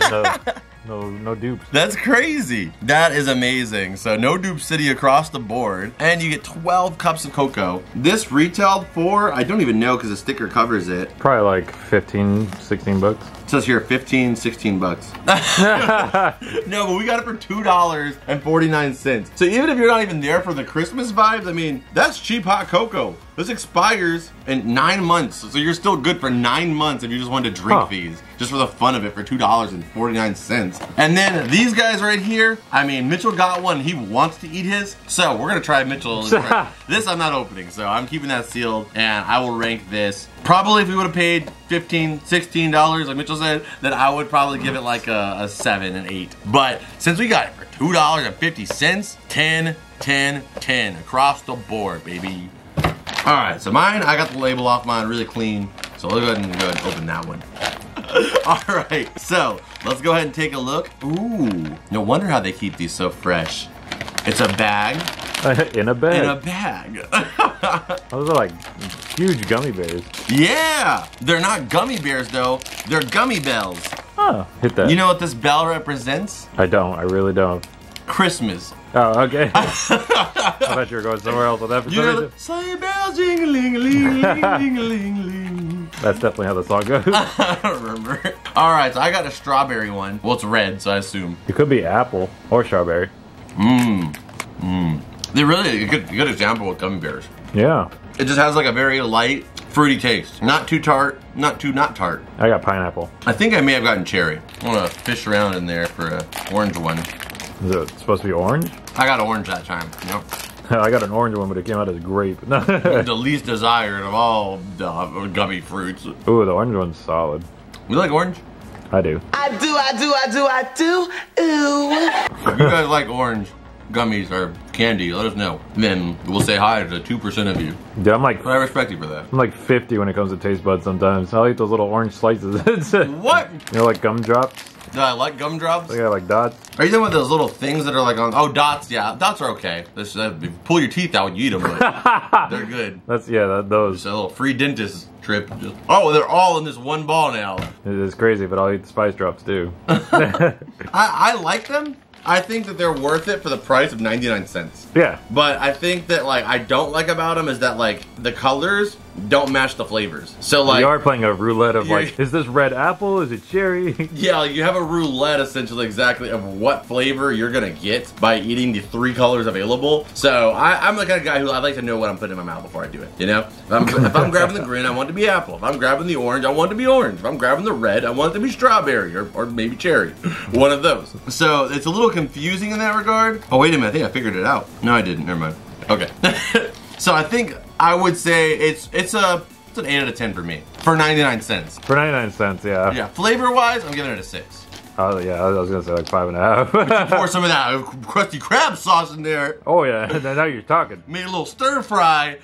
no dupes. That's crazy. That is amazing. So no dupe city across the board, and you get 12 cups of cocoa. This retailed for, I don't even know because the sticker covers it. Probably like 15, 16 bucks. It says here 15, 16 bucks. No, but we got it for $2.49. So even if you're not even there for the Christmas vibes, I mean, that's cheap hot cocoa. This expires in 9 months. So you're still good for 9 months if you just wanted to drink these, just for the fun of it, for $2.49. And then these guys right here, I mean, Mitchell got one, he wants to eat his. So we're gonna try Mitchell's. This I'm not opening, so I'm keeping that sealed, and I will rank this. Probably if we would have paid $15, $16, like Mitchell said, then I would probably give it like a 7, an 8. But since we got it for $2.50, 10, 10, 10, across the board, baby. All right, so mine, I got the label off mine really clean. So we'll go ahead and open that one. All right, so let's go ahead and take a look. Ooh, no wonder how they keep these so fresh. It's a bag. In a bag. In a bag. Those are like huge gummy bears. Yeah, they're not gummy bears though. They're gummy bells. Oh, hit that. You know what this bell represents? I don't, I really don't. Christmas. Oh, okay. I thought you were going somewhere else with that. You know, sleigh bells jingling. That's definitely how the song goes. I don't remember. All right, so I got a strawberry one. Well, it's red, so I assume. It could be apple or strawberry. Mmm. Mmm. They're really a good example with gummy bears. Yeah. It just has like a very light, fruity taste. Not too tart, not too not tart. I got pineapple. I think I may have gotten cherry. I want to fish around in there for an orange one. Is it supposed to be orange? I got orange that time, yep. I got an orange one, but it came out as grape. The least desired of all gummy fruits. Ooh, the orange one's solid. You like orange? I do. I do, I do, I do, I do, ooh. You guys like orange. gummies or candy, let us know. And then we'll say hi to 2% of you. Yeah, I'm like... But I respect you for that. I'm like 50 when it comes to taste buds sometimes. I like those little orange slices. What? You know, like gumdrops? Do I like gumdrops? Yeah, like dots. Are you talking about those little things that are like on... Oh, dots, yeah. Dots are okay. This, pull your teeth out when you eat them, but they're good. That's, yeah, those. Just a little free dentist trip. Just, oh, they're all in this one ball now. It is crazy, but I'll eat the spice drops too. I like them. I think that they're worth it for the price of 99 cents. Yeah. But I think that, like, I don't like about them is that, like, the colors don't match the flavors. So, like... You are playing a roulette of, like, is this red apple? Is it cherry? Yeah, like, you have a roulette, essentially, exactly, of what flavor you're gonna get by eating the three colors available. So, I'm the kind of guy who I'd like to know what I'm putting in my mouth before I do it, you know? If I'm grabbing the green, I want it to be apple. If I'm grabbing the orange, I want it to be orange. If I'm grabbing the red, I want it to be strawberry or maybe cherry. One of those. So, it's a little confusing in that regard. Oh, wait a minute. I think I figured it out. No, I didn't. Never mind. Okay. So I think I would say it's an 8 out of 10 for me. For 99 cents. For 99 cents, yeah. Yeah. Flavor-wise, I'm giving it a 6. Oh, yeah. I was going to say like 5.5. We should pour some of that crusty crab sauce in there. Oh, yeah. Now you're talking. Made a little stir fry.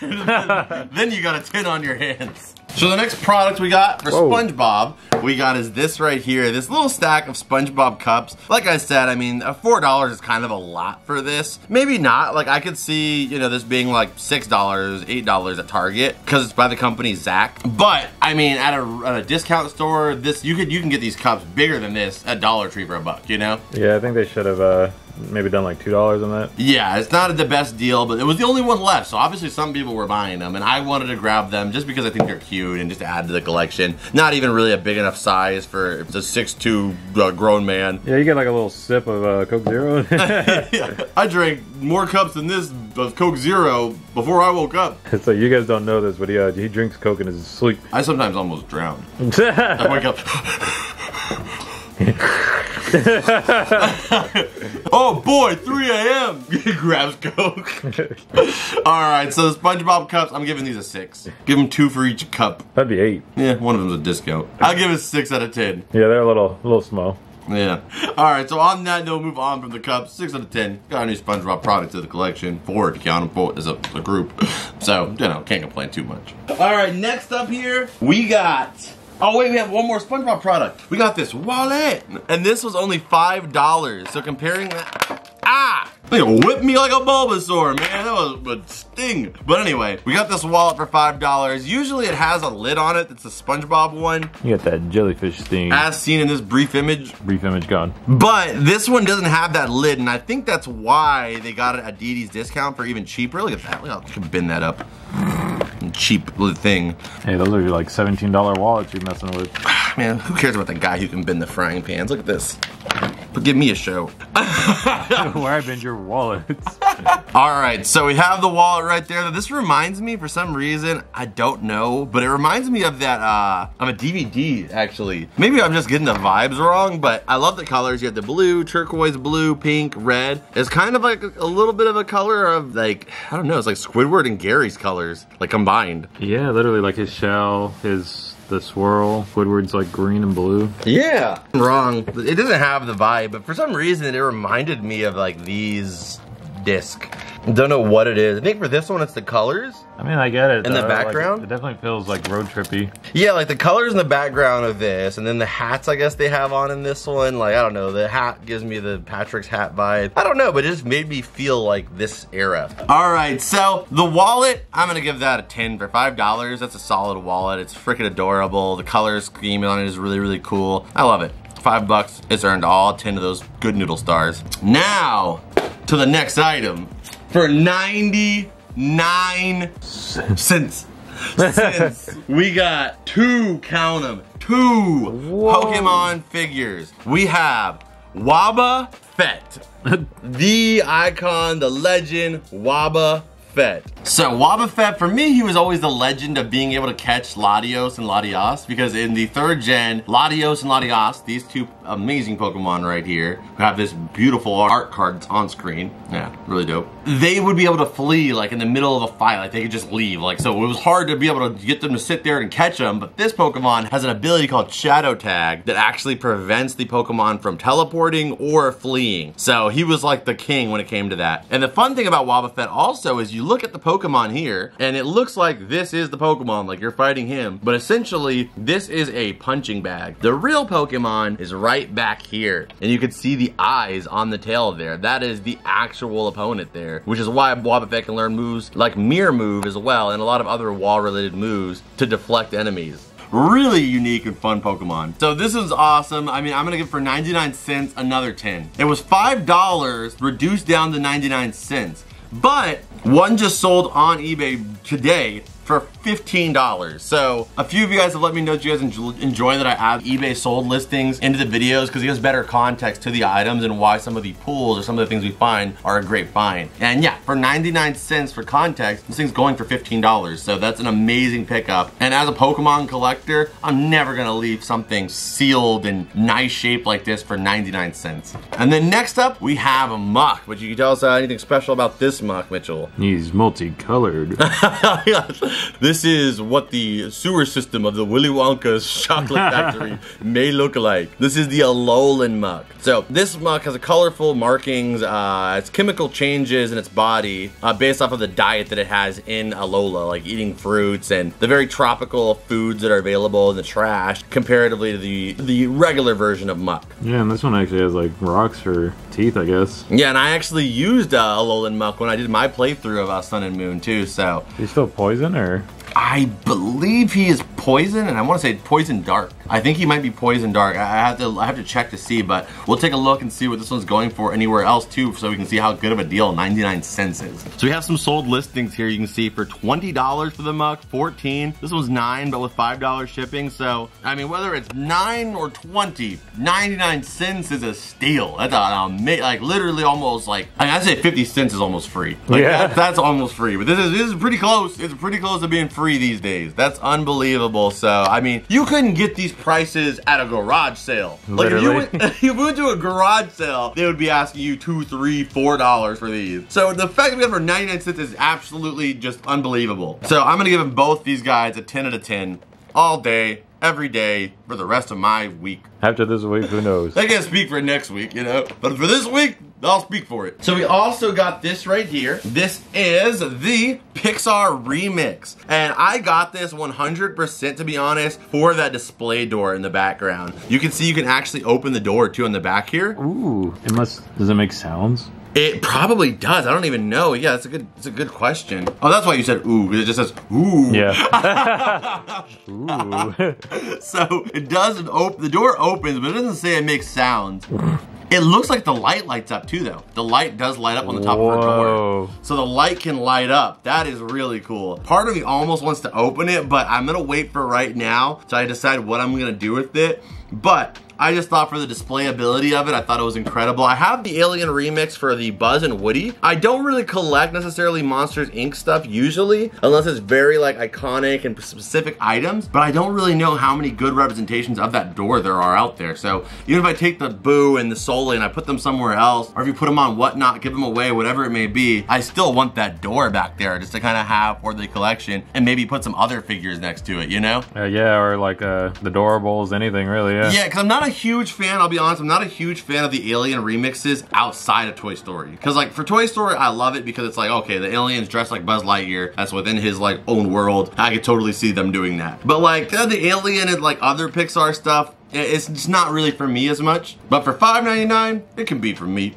Then you got a 10 on your hands. So the next product we got for SpongeBob, we got is this right here, this little stack of SpongeBob cups. Like I said, I mean, $4 is kind of a lot for this. Maybe not, like I could see, you know, this being like $6, $8 at Target, because it's by the company Zach. But, I mean, at a discount store, this you can get these cups bigger than this at Dollar Tree for a buck, you know? Yeah, I think they should have, maybe done like $2 on that. Yeah, it's not the best deal, but it was the only one left, so obviously some people were buying them, and I wanted to grab them just because I think they're cute and just to add to the collection. Not even really a big enough size for a 6'2" grown man. Yeah, you get like a little sip of Coke Zero. Yeah, I drank more cups than this of Coke Zero before I woke up. So you guys don't know this, but he drinks Coke in his sleep. I sometimes almost drown. I wake up. Oh boy, 3 a.m. Grabs Coke. Alright, so the SpongeBob cups, I'm giving these a 6. Give them 2 for each cup. That'd be 8. Yeah, one of them's a discount. I'll give it 6 out of 10. Yeah, they're a little small. Yeah. Alright, so on that note, move on from the cups. 6 out of 10. Got a new SpongeBob product to the collection. 4 if you count them as a group. So, you know, can't complain too much. Alright, next up here, we got... Oh wait, we have one more SpongeBob product. We got this wallet. And this was only $5. So comparing that, they whipped me like a Bulbasaur, man. That was a sting. But anyway, we got this wallet for $5. Usually it has a lid on it. It's a SpongeBob one. You got that jellyfish sting. As seen in this brief image. Brief image gone. But this one doesn't have that lid, and I think that's why they got it at Dee Dee's Discount for even cheaper. Look at that, look how I can bend that up. Cheap thing. Hey, those are like $17 wallets you're messing with. Man, who cares about the guy who can bend the frying pans? Look at this. But give me a show. Where I bend your wallets. Alright, so we have the wallet right there. This reminds me, for some reason, I don't know, but it reminds me of that, I'm a DVD, actually. Maybe I'm just getting the vibes wrong, but I love the colors. You have the blue, turquoise, blue, pink, red. It's kind of like a little bit of a color of, like, I don't know, it's like Squidward and Gary's colors, like, combined. Yeah, literally, like his shell, the swirl. Squidward's like green and blue. Yeah. Wrong. It doesn't have the vibe, but for some reason it reminded me of like these discs. Don't know what it is. I think for this one it's the colors. I mean, I get it. In the background? Like, it definitely feels like road trippy. Yeah, like the colors in the background of this, and then the hats I guess they have on in this one. Like, I don't know, the hat gives me the Patrick's hat vibe. I don't know, but it just made me feel like this era. All right, so the wallet, I'm gonna give that a 10 for $5. That's a solid wallet. It's freaking adorable. The color scheme on it is really, really cool. I love it. $5, it's earned all 10 of those good noodle stars. Now, to the next item. For 99 cents, we got two, count them, two Pokemon figures. We have Wobbuffet, the icon, the legend Wobbuffet. So Wobbuffet, for me, he was always the legend of being able to catch Latios and Latias, because in the third gen, Latios and Latias, these two amazing Pokemon right here, who have this beautiful art cards on screen, yeah, really dope, they would be able to flee like in the middle of a fight, like they could just leave, like, so it was hard to be able to get them to sit there and catch them, but this Pokemon has an ability called Shadow Tag that actually prevents the Pokemon from teleporting or fleeing. So he was like the king when it came to that. And the fun thing about Wobbuffet also is you look at the Pokemon here, and it looks like this is the Pokemon, like you're fighting him, but essentially this is a punching bag. The real Pokemon is right back here, and you can see the eyes on the tail there. That is the actual opponent there, which is why Wobbuffet can learn moves like Mirror Move as well, and a lot of other wall-related moves to deflect enemies. Really unique and fun Pokemon. So this is awesome. I mean, I'm gonna give for 99 cents another 10. It was $5 reduced down to 99 cents. But one just sold on eBay today for $15. So a few of you guys have let me know that you guys enjoy that I add eBay sold listings into the videos, because it gives better context to the items and why some of the pools or some of the things we find are a great find. And yeah, for 99 cents for context, this thing's going for $15. So that's an amazing pickup. And as a Pokemon collector, I'm never gonna leave something sealed and nice shape like this for 99 cents. And then next up, we have a Muck. Would you tell us anything special about this Muck, Mitchell? He's multicolored. This is what the sewer system of the Willy Wonka's chocolate factory may look like. This is the Alolan Muck. So this Muck has a colorful markings, it's chemical changes in its body based off of the diet that it has in Alola, like eating fruits and the very tropical foods that are available in the trash comparatively to the regular version of Muck. Yeah, and this one actually has like rocks for teeth, I guess. Yeah, and I actually used Alolan Muck when I did my playthrough of Sun and Moon too, so. He's still poison, or? I believe he is poison, and I want to say poison dark. I think he might be poison dark. I have to check to see, but we'll take a look and see what this one's going for anywhere else too, so we can see how good of a deal 99 cents is. So we have some sold listings here. You can see for $20 for the Muck, $14. This one's $9, but with $5 shipping. So I mean, whether it's $9 or $20, 99 cents is a steal. That's like literally almost like, I mean, I say 50 cents is almost free. Like, yeah, that's almost free. But this is pretty close. It's pretty close to being free these days. That's unbelievable. So I mean, you couldn't get these prices at a garage sale. Literally. Like if you went to a garage sale, they would be asking you $2, $3, $4 for these. So the fact that we got for 99 cents is absolutely just unbelievable. So I'm gonna give them both these guys a 10 out of 10 all day, every day, for the rest of my week. After this week, who knows? I can't speak for next week, you know, but for this week, I'll speak for it. So we also got this right here. This is the Pixar Remix. And I got this 100%, to be honest, for that display door in the background. You can see you can actually open the door too on the back here. Ooh, does it make sounds? It probably does. I don't even know. Yeah, it's a good question. Oh, that's why you said ooh, because it just says ooh. Yeah. Ooh. So it doesn't open, the door opens, but it doesn't say it makes sounds. It looks like the light lights up too though. The light does light up on the top of our door. So the light can light up. That is really cool. Part of me almost wants to open it, but I'm gonna wait for right now till I decide what I'm gonna do with it. But I just thought for the display ability of it, I thought it was incredible. I have the Alien Remix for the Buzz and Woody. I don't really collect necessarily Monsters Inc. stuff usually, unless it's very like iconic and specific items, but I don't really know how many good representations of that door there are out there. So even if I take the Boo and the Sully and I put them somewhere else, or if you put them on Whatnot, give them away, whatever it may be, I still want that door back there just to kind of have for the collection and maybe put some other figures next to it, you know? Yeah, or like the Doorables, anything really, yeah. Yeah, because I'm not a huge fan, I'll be honest, I'm not a huge fan of the Alien Remixes outside of Toy Story. Because like for Toy Story, I love it because it's like, okay, the alien's dressed like Buzz Lightyear, that's within his like own world. I could totally see them doing that. But like the Alien and like other Pixar stuff, it's just not really for me as much. But for $5.99, it can be for me.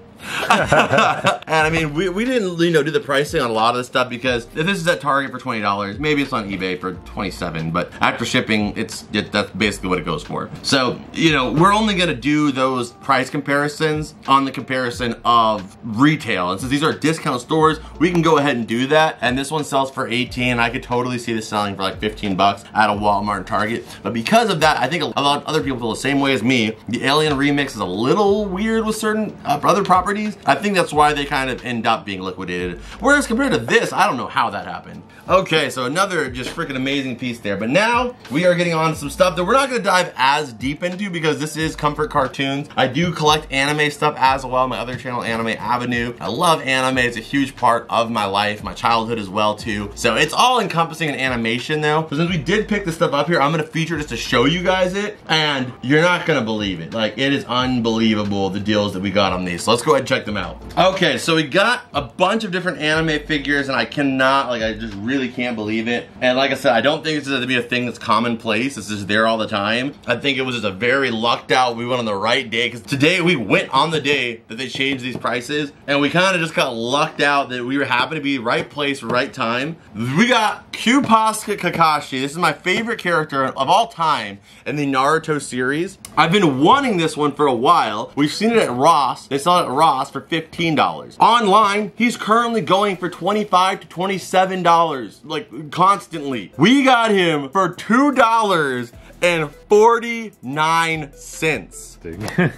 And I mean, we didn't, you know, do the pricing on a lot of this stuff because if this is at Target for $20, maybe it's on eBay for $27, but after shipping, that's basically what it goes for. So, you know, we're only gonna do those price comparisons on the comparison of retail. And since these are discount stores, we can go ahead and do that. And this one sells for $18. I could totally see this selling for like 15 bucks at a Walmart and Target. But because of that, I think a lot of other people feel the same way as me. The Alien Remix is a little weird with certain other properties properties. I think that's why they kind of end up being liquidated. Whereas compared to this, I don't know how that happened. Okay, so another just freaking amazing piece there. But now we are getting on some stuff that we're not gonna dive as deep into because this is Comfort Cartoons. I do collect anime stuff as well, my other channel, Anime Avenue. I love anime, it's a huge part of my life, my childhood as well too. So it's all encompassing in animation though. So since we did pick this stuff up here, I'm gonna feature just to show you guys it, and you're not gonna believe it. Like, it is unbelievable, the deals that we got on these. So let's go ahead and check them out. Okay, so we got a bunch of different anime figures, and I cannot, like, I just really can't believe it. And like I said, I don't think it's gonna be a thing that's commonplace. It's just there all the time. I think it was just a very lucked out, we went on the right day, because today we went on the day that they changed these prices, and we kind of just got lucked out that we were happy to be right place, right time. We got Kyuupaska Kakashi. This is my favorite character of all time in the Naruto series. I've been wanting this one for a while. We've seen it at Ross. They sell it at Ross for $15. Online, he's currently going for $25 to $27, like constantly. We got him for $2.49.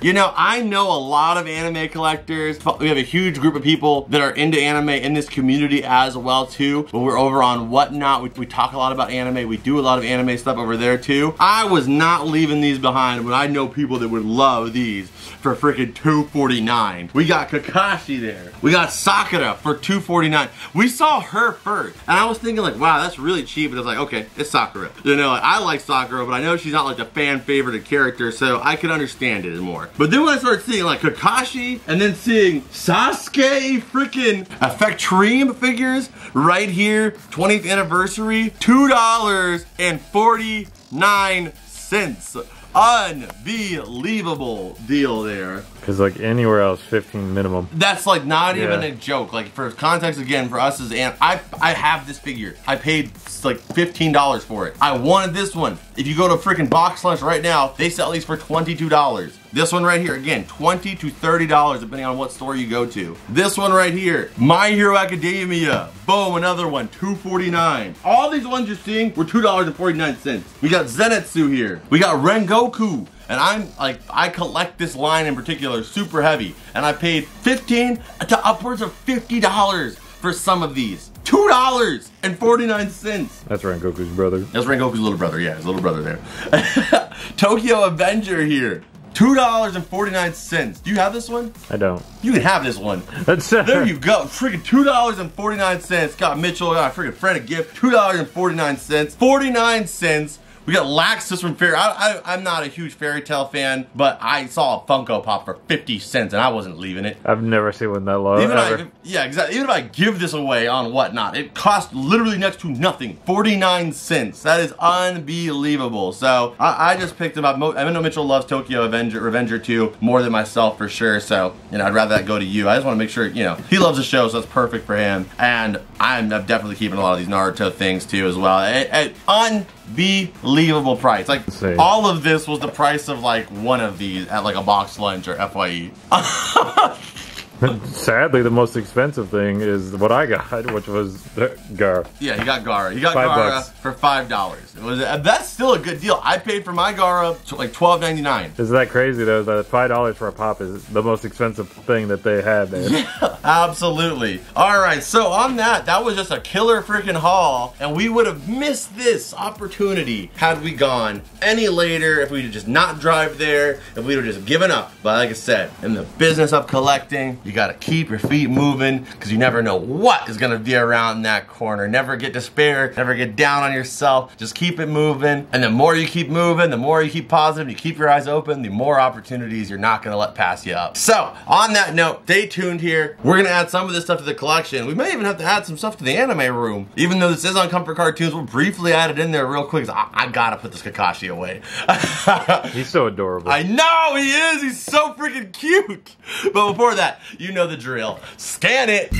You know, I know a lot of anime collectors. We have a huge group of people that are into anime in this community as well too. When we're over on Whatnot, we talk a lot about anime. We do a lot of anime stuff over there too. I was not leaving these behind when I know people that would love these for freaking $2.49. We got Kakashi there. We got Sakura for $2.49. We saw her first, and I was thinking like, wow, that's really cheap. And I was like, okay, it's Sakura. You know, I like Sakura, but I know she's not like a fan favorite of character, so I could understand it more. But then when I started seeing like Kakashi, and then seeing Sasuke freaking Effectream figures right here, 20th anniversary, $2.49. Unbelievable deal there. Because like anywhere else, 15 minimum. That's like not even a joke. Like for context again, for us as I have this figure. I paid like $15 for it. I wanted this one. If you go to freaking Box Lunch right now, they sell these for $22. This one right here, again, $20 to $30 depending on what store you go to. This one right here, My Hero Academia. Boom, another one, $2.49. All these ones you're seeing were $2.49. We got Zenitsu here. We got Rengoku. And I'm like, I collect this line in particular super heavy. And I paid $15 to upwards of $50 for some of these. $2.49. That's Rengoku's brother. That's Rengoku's little brother, yeah, his little brother there. Tokyo Avenger here. $2.49. Do you have this one? I don't. You can have this one. That's there you go. Freaking $2.49. Got Mitchell, got a freaking friend a gift. $2.49. 49 cents. We got Laxus from Fairy. I'm not a huge Fairy Tail fan, but I saw a Funko Pop for 50 cents and I wasn't leaving it. I've never seen one that low. Even ever. Yeah, exactly. Even if I give this away on Whatnot, it costs literally next to nothing. 49 cents. That is unbelievable. So I just picked them up. I know Mitchell loves Tokyo Revenger 2 more than myself for sure. So, you know, I'd rather that go to you. I just want to make sure, you know, he loves the show, so that's perfect for him. And I'm definitely keeping a lot of these Naruto things too as well. Unbelievable price. Like, insane. All of this was the price of like one of these at like a Box Lunch or FYE. Sadly, the most expensive thing is what I got, which was Gaara. Yeah, he got Gaara. He got Gaara for $5. It was that's still a good deal. I paid for my Gaara like $12.99. Isn't that crazy though? That $5 for a pop is the most expensive thing that they had there. Yeah, absolutely. All right, so on that was just a killer freaking haul, and we would have missed this opportunity had we gone any later. If we had just not drive there, if we would have just given up. But like I said, in the business of collecting, you gotta keep your feet moving because you never know what is gonna be around that corner. Never get despair, never get down on yourself. Just keep it moving. And the more you keep moving, the more you keep positive, you keep your eyes open, the more opportunities you're not gonna let pass you up. So, on that note, stay tuned here. We're gonna add some of this stuff to the collection. We may even have to add some stuff to the anime room. Even though this is on Comfort Cartoons, we'll briefly add it in there real quick. I gotta put this Kakashi away. He's so adorable. I know, he is. He's so freaking cute. But before that, you know the drill. Scan it!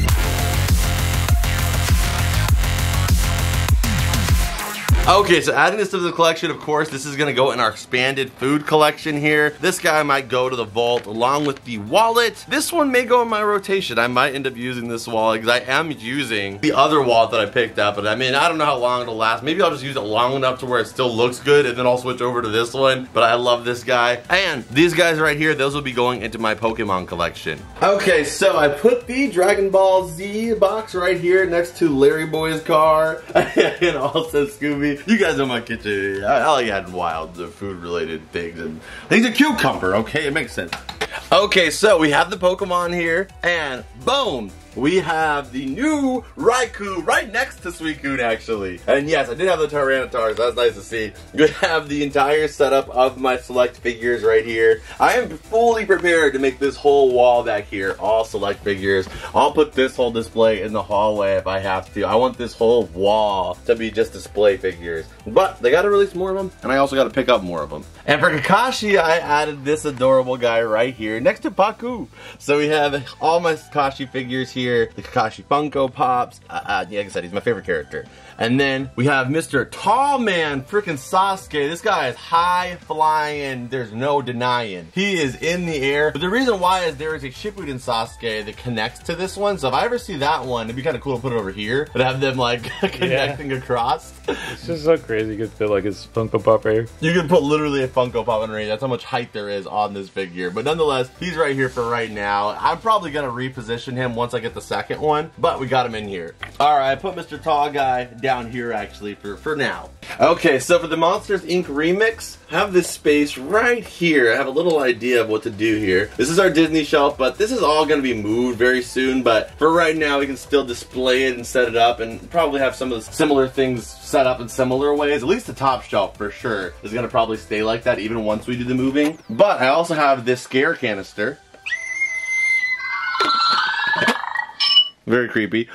Okay, so adding this to the collection, of course, this is gonna go in our expanded food collection here. This guy might go to the vault along with the wallet. This one may go in my rotation. I might end up using this wallet because I am using the other wallet that I picked up, but I mean, I don't know how long it'll last. Maybe I'll just use it long enough to where it still looks good and then I'll switch over to this one, but I love this guy. And these guys right here, those will be going into my Pokemon collection. Okay, so I put the Dragon Ball Z box right here next to Larry Boy's car and also Scooby. You guys know my kitchen. I like adding wild food-related things, and things are cucumber, okay? It makes sense. Okay, so we have the Pokemon here, and boom! We have the new Raikou right next to Suicune, actually. And yes, I did have the Tyranitar, so that's nice to see. You have the entire setup of my select figures right here. I am fully prepared to make this whole wall back here all select figures. I'll put this whole display in the hallway if I have to. I want this whole wall to be just display figures. But they gotta release more of them, and I also gotta pick up more of them. And for Kakashi, I added this adorable guy right here next to Paku. So we have all my Kakashi figures here. The Kakashi Funko Pops. Like I said, he's my favorite character. And then we have Mr. Tall Man, freaking Sasuke. This guy is high flying. There's no denying. He is in the air. But the reason why is there is a Shippuden Sasuke that connects to this one. So if I ever see that one, it'd be kind of cool to put it over here. But have them like connecting across. It's just so crazy. You could fit like his Funko Pop right here. You could put literally a Funko Pop in right here. That's how much height there is on this figure. But nonetheless, he's right here for right now. I'm probably gonna reposition him once I get the second one, but we got him in here. All right, I put Mr. Tall Guy down here actually for now. Okay, so for the Monsters Inc. remix, I have this space right here. I have a little idea of what to do here. This is our Disney shelf, but this is all gonna be moved very soon, but for right now, we can still display it and set it up and probably have some of the similar things set up in similar ways. At least the top shelf for sure is gonna probably stay like that even once we do the moving. But I also have this scare canister. Very creepy.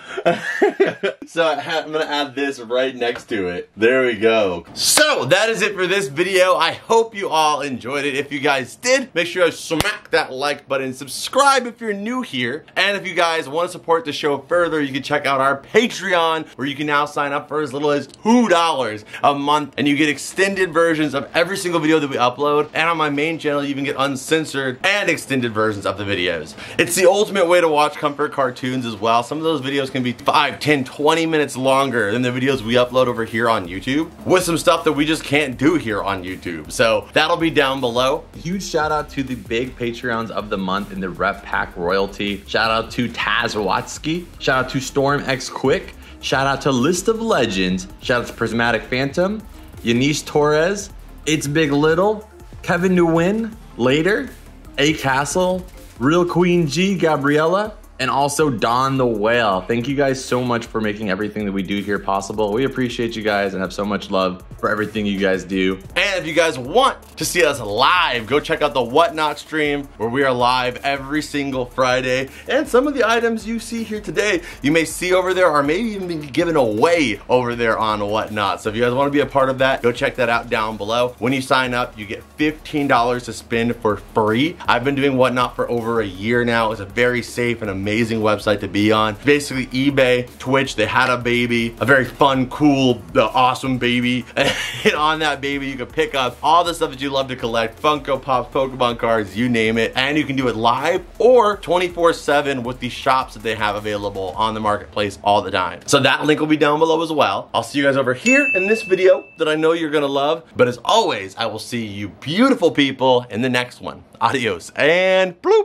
So I'm gonna add this right next to it. There we go. So that is it for this video. I hope you all enjoyed it. If you guys did, make sure to smack that like button. Subscribe if you're new here. And if you guys want to support the show further, you can check out our Patreon, where you can now sign up for as little as $2 a month. And you get extended versions of every single video that we upload. And on my main channel, you even get uncensored and extended versions of the videos. It's the ultimate way to watch Comfort Cartoons as well. Some of those videos can be 5, 10, 20 minutes longer than the videos we upload over here on YouTube, with some stuff that we just can't do here on YouTube. So that'll be down below. Huge shout out to the big Patreons of the month in the Rep Pack Royalty. Shout out to Taz Watsky. Shout out to Storm X Quick. Shout out to List of Legends. Shout out to Prismatic Phantom. Yanis Torres. It's Big Little. Kevin Nguyen. Later. A Castle. Real Queen G. Gabriella. And also Don the Whale. Thank you guys so much for making everything that we do here possible. We appreciate you guys and have so much love for everything you guys do. And if you guys want to see us live, go check out the Whatnot stream, where we are live every single Friday. And some of the items you see here today, you may see over there, or maybe even be given away over there on Whatnot. So if you guys want to be a part of that, go check that out down below. When you sign up, you get $15 to spend for free. I've been doing Whatnot for over a year now. It's a very safe and amazing website to be on. Basically eBay, Twitch, they had a baby, a very fun, cool, awesome baby. And on that baby, you can pick up all the stuff that you love to collect, Funko Pops, Pokemon cards, you name it. And you can do it live or 24/7 with the shops that they have available on the marketplace all the time. So that link will be down below as well. I'll see you guys over here in this video that I know you're gonna love. But as always, I will see you beautiful people in the next one. Adios and bloop.